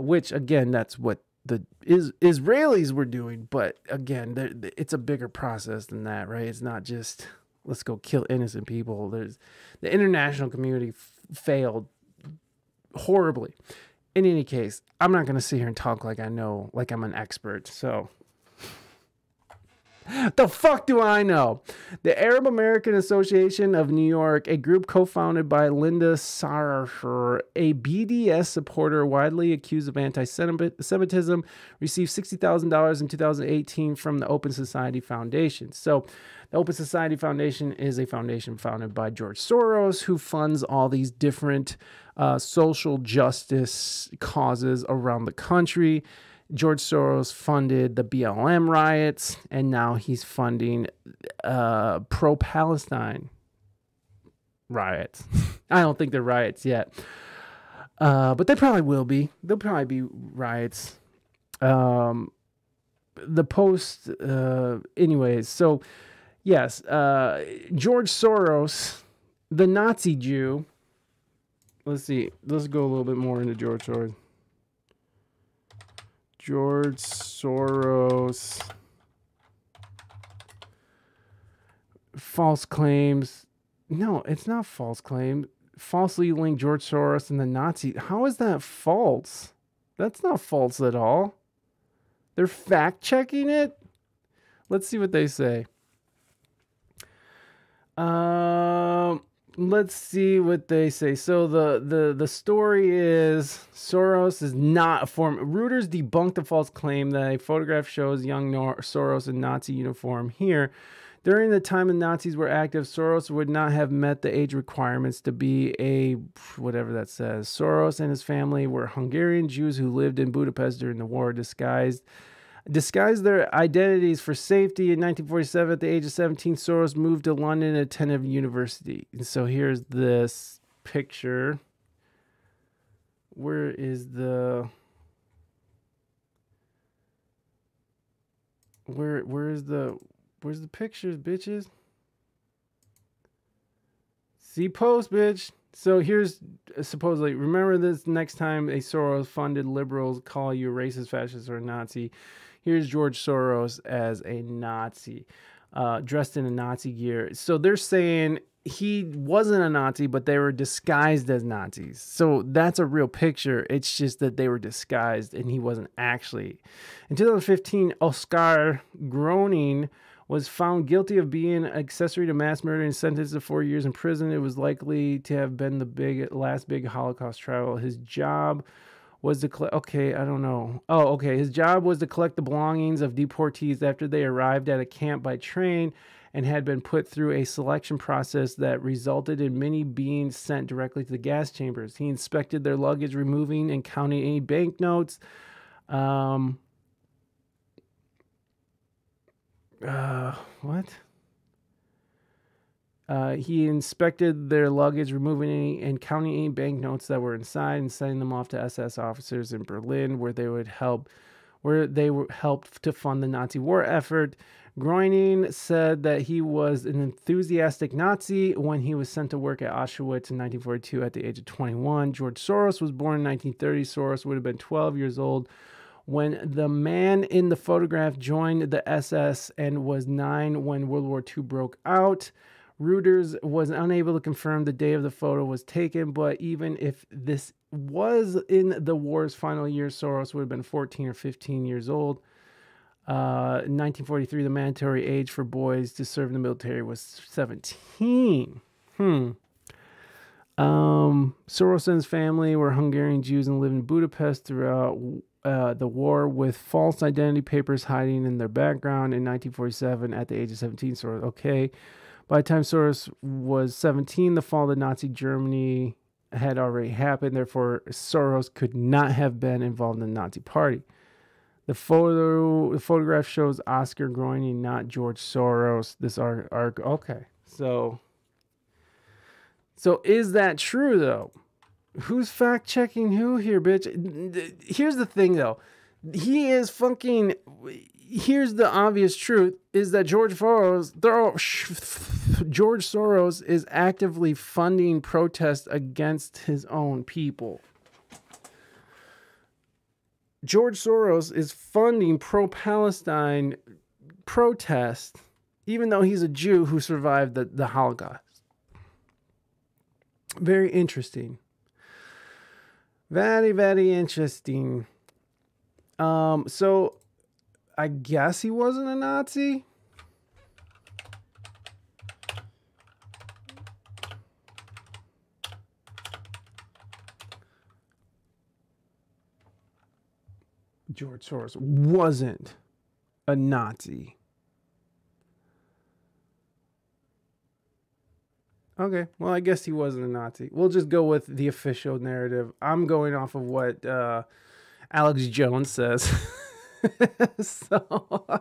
which, again, that's what the Israelis were doing, but again, it's a bigger process than that, right? It's not just let's go kill innocent people. There's the international community failed horribly. In any case, I'm not going to sit here and talk like I know, like I'm an expert. So the fuck do I know? The Arab American Association of New York, a group co-founded by Linda Sarher, a BDS supporter widely accused of anti-Semitism, received $60,000 in 2018 from the Open Society Foundation. So the Open Society Foundation is a foundation founded by George Soros, who funds all these different social justice causes around the country. George Soros funded the BLM riots, and now he's funding pro-Palestine riots. I don't think they're riots yet, but they probably will be. They'll probably be riots. The Post, anyways. So, yes, George Soros, the Nazi Jew. Let's see. Let's go a little bit more into George Soros. George Soros, false claims. No, it's not false claim. Falsely linked George Soros and the Nazis. How is that false? That's not false at all. They're fact checking it. Let's see what they say. Let's see what they say. So the story is Soros is not a former. Reuters debunked the false claim that a photograph shows young Soros in Nazi uniform here. During the time the Nazis were active, Soros would not have met the age requirements to be a, whatever that says. Soros and his family were Hungarian Jews who lived in Budapest during the war, disguised their identities for safety. In 1947, at the age of 17, Soros moved to London and attended university. And so here's this picture. Where is the... Where's the pictures, bitches? See post, bitch. So here's supposedly, remember this next time a Soros-funded liberals call you racist, fascist, or Nazi. Here's George Soros as a Nazi. dressed in a Nazi gear. So they're saying he wasn't a Nazi, but they were disguised as Nazis. So that's a real picture. It's just that they were disguised and he wasn't actually. In 2015, Oskar Groening was found guilty of being accessory to mass murder and sentenced to 4 years in prison. It was likely to have been the last big Holocaust trial. His job was to collect, his job was to collect the belongings of deportees after they arrived at a camp by train and had been put through a selection process that resulted in many being sent directly to the gas chambers. He inspected their luggage, removing and counting any banknotes. He inspected their luggage, removing any and counting any banknotes that were inside, and sending them off to SS officers in Berlin, where they would help, where they helped to fund the Nazi war effort. Groening said that he was an enthusiastic Nazi when he was sent to work at Auschwitz in 1942 at the age of 21. George Soros was born in 1930. Soros would have been 12 years old when the man in the photograph joined the SS and was 9 when World War II broke out. Reuters was unable to confirm the day of the photo was taken, but even if this was in the war's final year, Soros would have been 14 or 15 years old. In 1943, the mandatory age for boys to serve in the military was 17. Soros and his family were Hungarian Jews and lived in Budapest throughout the war, with false identity papers hiding in their background. In 1947, at the age of 17, Soros, by the time Soros was 17, the fall of the Nazi Germany had already happened. Therefore, Soros could not have been involved in the Nazi party. The photograph shows Oskar Groening, not George Soros. This arc, okay. So is that true though? Who's fact checking who here, bitch? Here's the thing though. Here's the obvious truth is that George Soros is actively funding protests against his own people. George Soros is funding pro-Palestine protests, even though he's a Jew who survived the Holocaust. Very interesting. Very, very interesting. So I guess he wasn't a Nazi. George Soros wasn't a Nazi. Okay, well, I guess he wasn't a Nazi. We'll just go with the official narrative. I'm going off of what Alex Jones says. So,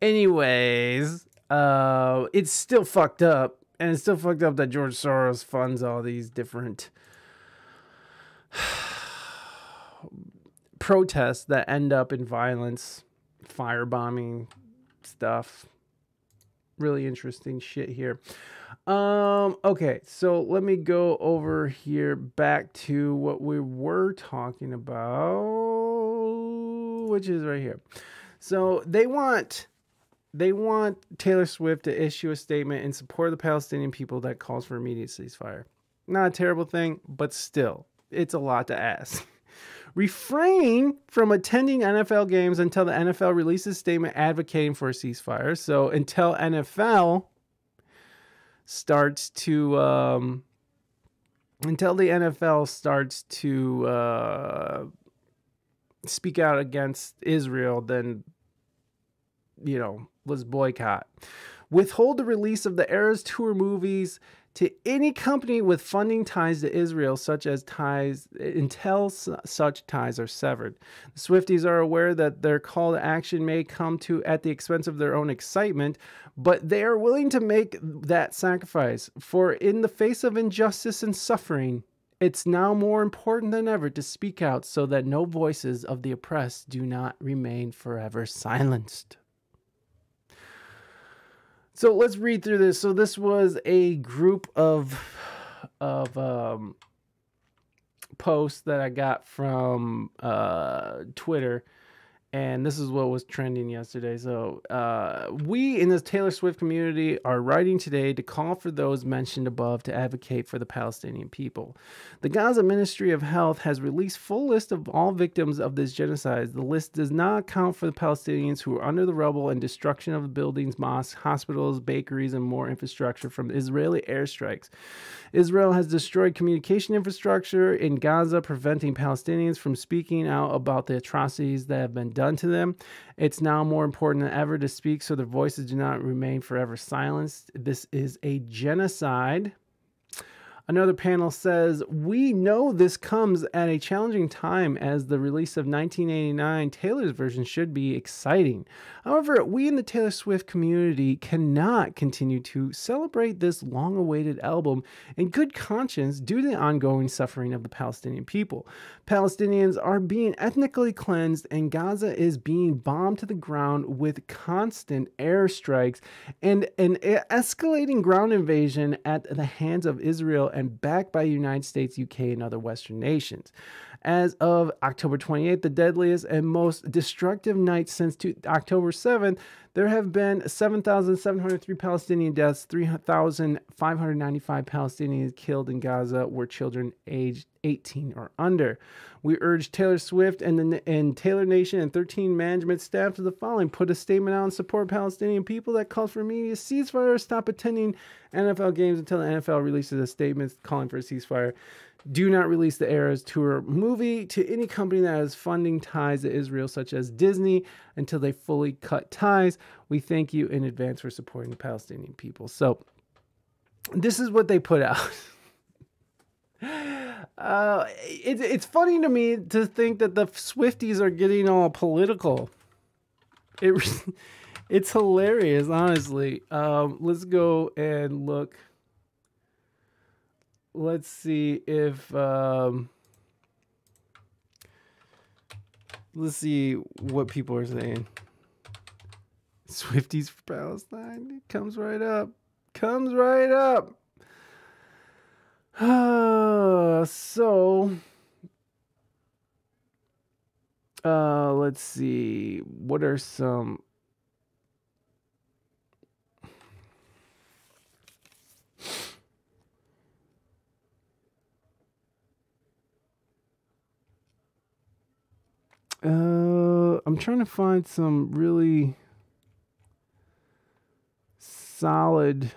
anyways, it's still fucked up. And it's still fucked up that George Soros funds all these different protests that end up in violence, firebombing stuff. Really interesting shit here. Okay, so let me go over here back to what we were talking about, which is right here. So they want Taylor Swift to issue a statement in support of the Palestinian people that calls for immediate ceasefire. Not a terrible thing, but still, it's a lot to ask. Refrain from attending NFL games until the NFL releases a statement advocating for a ceasefire. So until NFL starts to, until the NFL starts to speak out against Israel, then, you know, let's boycott. Withhold the release of the Eras Tour movies to any company with funding ties to Israel, until such ties are severed. The Swifties are aware that their call to action may come at the expense of their own excitement, but they are willing to make that sacrifice. For in the face of injustice and suffering, it's now more important than ever to speak out so that no voices of the oppressed do not remain forever silenced. So let's read through this. So this was a group of posts that I got from Twitter, And this is what was trending yesterday. So we in this Taylor Swift community are writing today to call for those mentioned above to advocate for the Palestinian people. The Gaza Ministry of Health has released full list of all victims of this genocide. The list does not account for the Palestinians who are under the rubble and destruction of the buildings, mosques, hospitals, bakeries, and more infrastructure from Israeli airstrikes. Israel has destroyed communication infrastructure in Gaza, preventing Palestinians from speaking out about the atrocities that have been done to them. It's now more important than ever to speak so their voices do not remain forever silenced. This is a genocide. Another panel says, we know this comes at a challenging time as the release of 1989, Taylor's version, should be exciting. However, we in the Taylor Swift community cannot continue to celebrate this long-awaited album in good conscience due to the ongoing suffering of the Palestinian people. Palestinians are being ethnically cleansed and Gaza is being bombed to the ground with constant airstrikes and an escalating ground invasion at the hands of Israel and backed by the United States, UK, and other Western nations. As of October 28th, the deadliest and most destructive night since October 7th, there have been 7,703 Palestinian deaths, 3,595 Palestinians killed in Gaza were children aged 18 or under. We urge Taylor Swift and Taylor Nation and 13 management staff to the following. Put a statement out and support Palestinian people that calls for immediate ceasefire. Stop attending NFL games until the NFL releases a statement calling for a ceasefire. Do not release the Eras Tour movie to any company that has funding ties to Israel, such as Disney, until they fully cut ties. We thank you in advance for supporting the Palestinian people. So this is what they put out. It's funny to me to think that the Swifties are getting all political. It's hilarious, honestly. Let's go and look. Let's see if, let's see what people are saying. Swifties for Palestine. It comes right up. Comes right up. So let's see. What are some... I'm trying to find some really solid.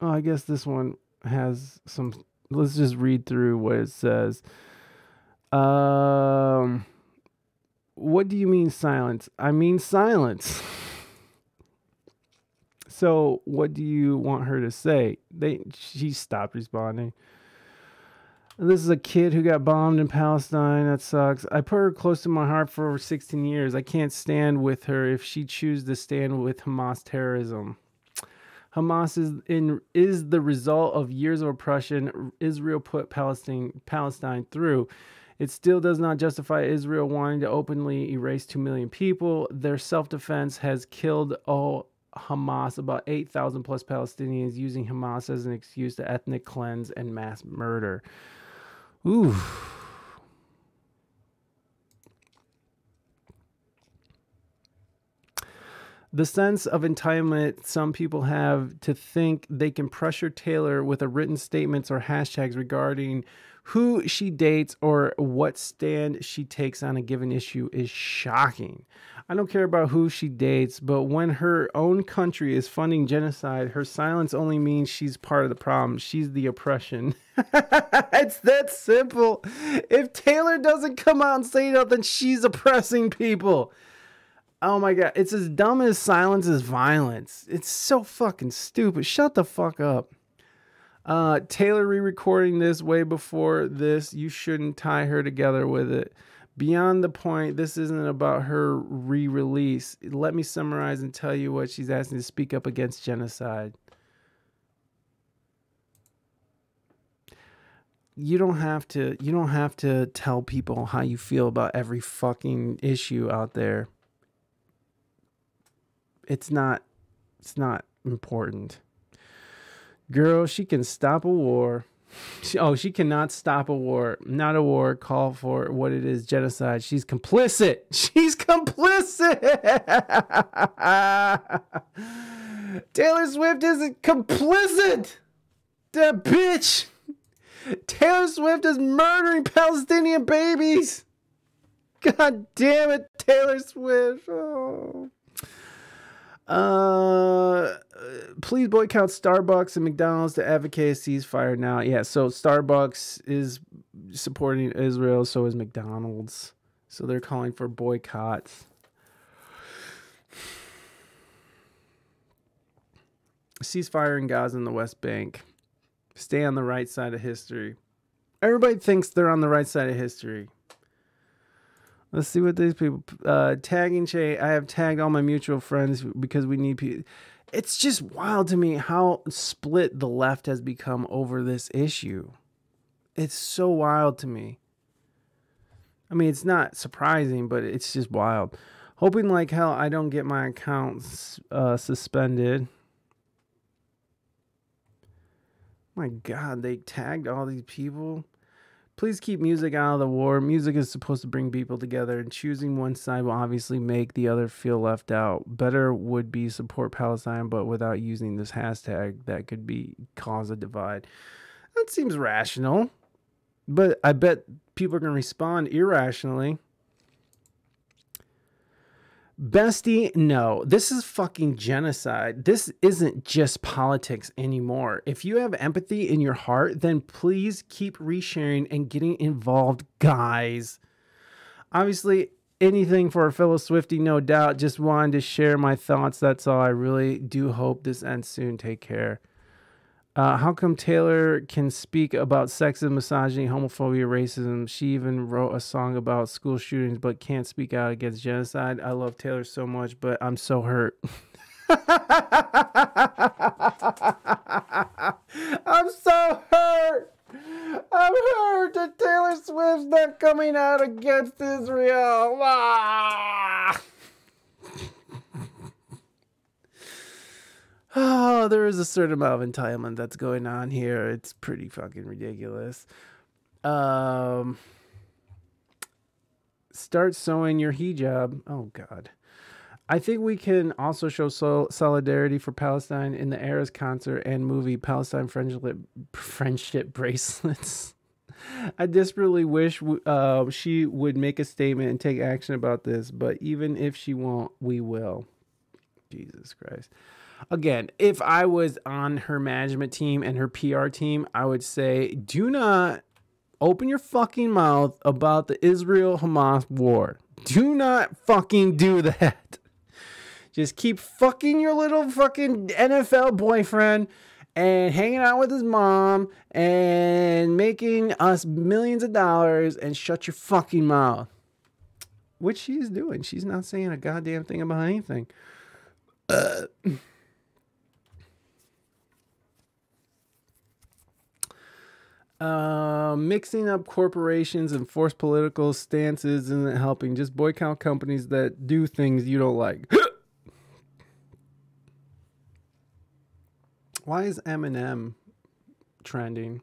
Oh, I guess this one has some. Let's just read through what it says. What do you mean silence? I mean silence. So, what do you want her to say? She stopped responding. This is a kid who got bombed in Palestine. That sucks. I put her close to my heart for over 16 years. I can't stand with her if she chooses to stand with Hamas terrorism. Hamas is the result of years of oppression Israel put Palestine through. It still does not justify Israel wanting to openly erase 2 million people. Their self-defense has killed all Hamas, about 8,000 plus Palestinians, using Hamas as an excuse to ethnic cleanse and mass murder. Ooh. The sense of entitlement some people have to think they can pressure Taylor with a written statements or hashtags regarding who she dates or what stand she takes on a given issue is shocking. I don't care about who she dates, but when her own country is funding genocide, her silence only means she's part of the problem. She's the oppression. It's that simple. If Taylor doesn't come out and say nothing, she's oppressing people. Oh my God. It's as dumb as silence is violence. It's so fucking stupid. Shut the fuck up. Taylor re-recording this way before this. You shouldn't tie her together with it. Beyond the point, this isn't about her re-release. Let me summarize and tell you what she's asking to speak up against genocide. You don't have to tell people how you feel about every fucking issue out there. It's not important. Girl, she can stop a war. She cannot stop a war. Not a war. Call for what it is. Genocide. She's complicit. She's complicit. Taylor Swift isn't complicit. That bitch. Taylor Swift is murdering Palestinian babies. God damn it, Taylor Swift. Oh. Please boycott Starbucks and McDonald's to advocate a ceasefire now. Yeah, so Starbucks is supporting Israel, so is McDonald's. So they're calling for boycotts. Ceasefire in Gaza and the West Bank. Stay on the right side of history. Everybody thinks they're on the right side of history. Let's see what these people... tagging Che. I have tagged all my mutual friends because we need people. It's just wild to me how split the left has become over this issue. It's so wild to me. I mean, it's not surprising, but it's just wild. Hoping like hell I don't get my account suspended. My God, they tagged all these people. Please keep music out of the war. Music is supposed to bring people together, and choosing one side will obviously make the other feel left out. Better would be support Palestine, but without using this hashtag that could be cause a divide. That seems rational, but I bet people are going to respond irrationally. Bestie, no, this is fucking genocide. This isn't just politics anymore. If you have empathy in your heart, then please keep resharing and getting involved, guys. Obviously, anything for a fellow Swiftie, no doubt. Just wanted to share my thoughts. That's all. I really do hope this ends soon. Take care. How come Taylor can speak about sexism, misogyny, homophobia, racism? She even wrote a song about school shootings, but can't speak out against genocide. I love Taylor so much, but I'm so hurt. I'm so hurt. I'm hurt that Taylor Swift's not coming out against Israel. Ah! Oh, there is a certain amount of entitlement that's going on here. It's pretty fucking ridiculous. Start sewing your hijab. Oh, God. I think we can also show solidarity for Palestine in the Eras concert and movie Palestine Friendship Bracelets. I desperately wish she would make a statement and take action about this, but even if she won't, we will. Jesus Christ. Again, if I was on her management team and her PR team, I would say, do not open your fucking mouth about the Israel-Hamas war. Do not fucking do that. Just keep fucking your little fucking NFL boyfriend and hanging out with his mom and making us millions of dollars and shut your fucking mouth. Which she's doing. She's not saying a goddamn thing about anything. Mixing up corporations and forced political stances isn't helping. Just boycott companies that do things you don't like. Why is Eminem trending?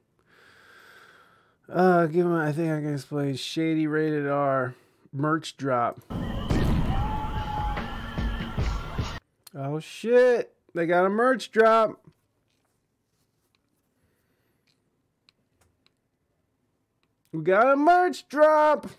Give him. I think I can explain. Shady rated R merch drop. Oh shit! They got a merch drop. We got a merch drop.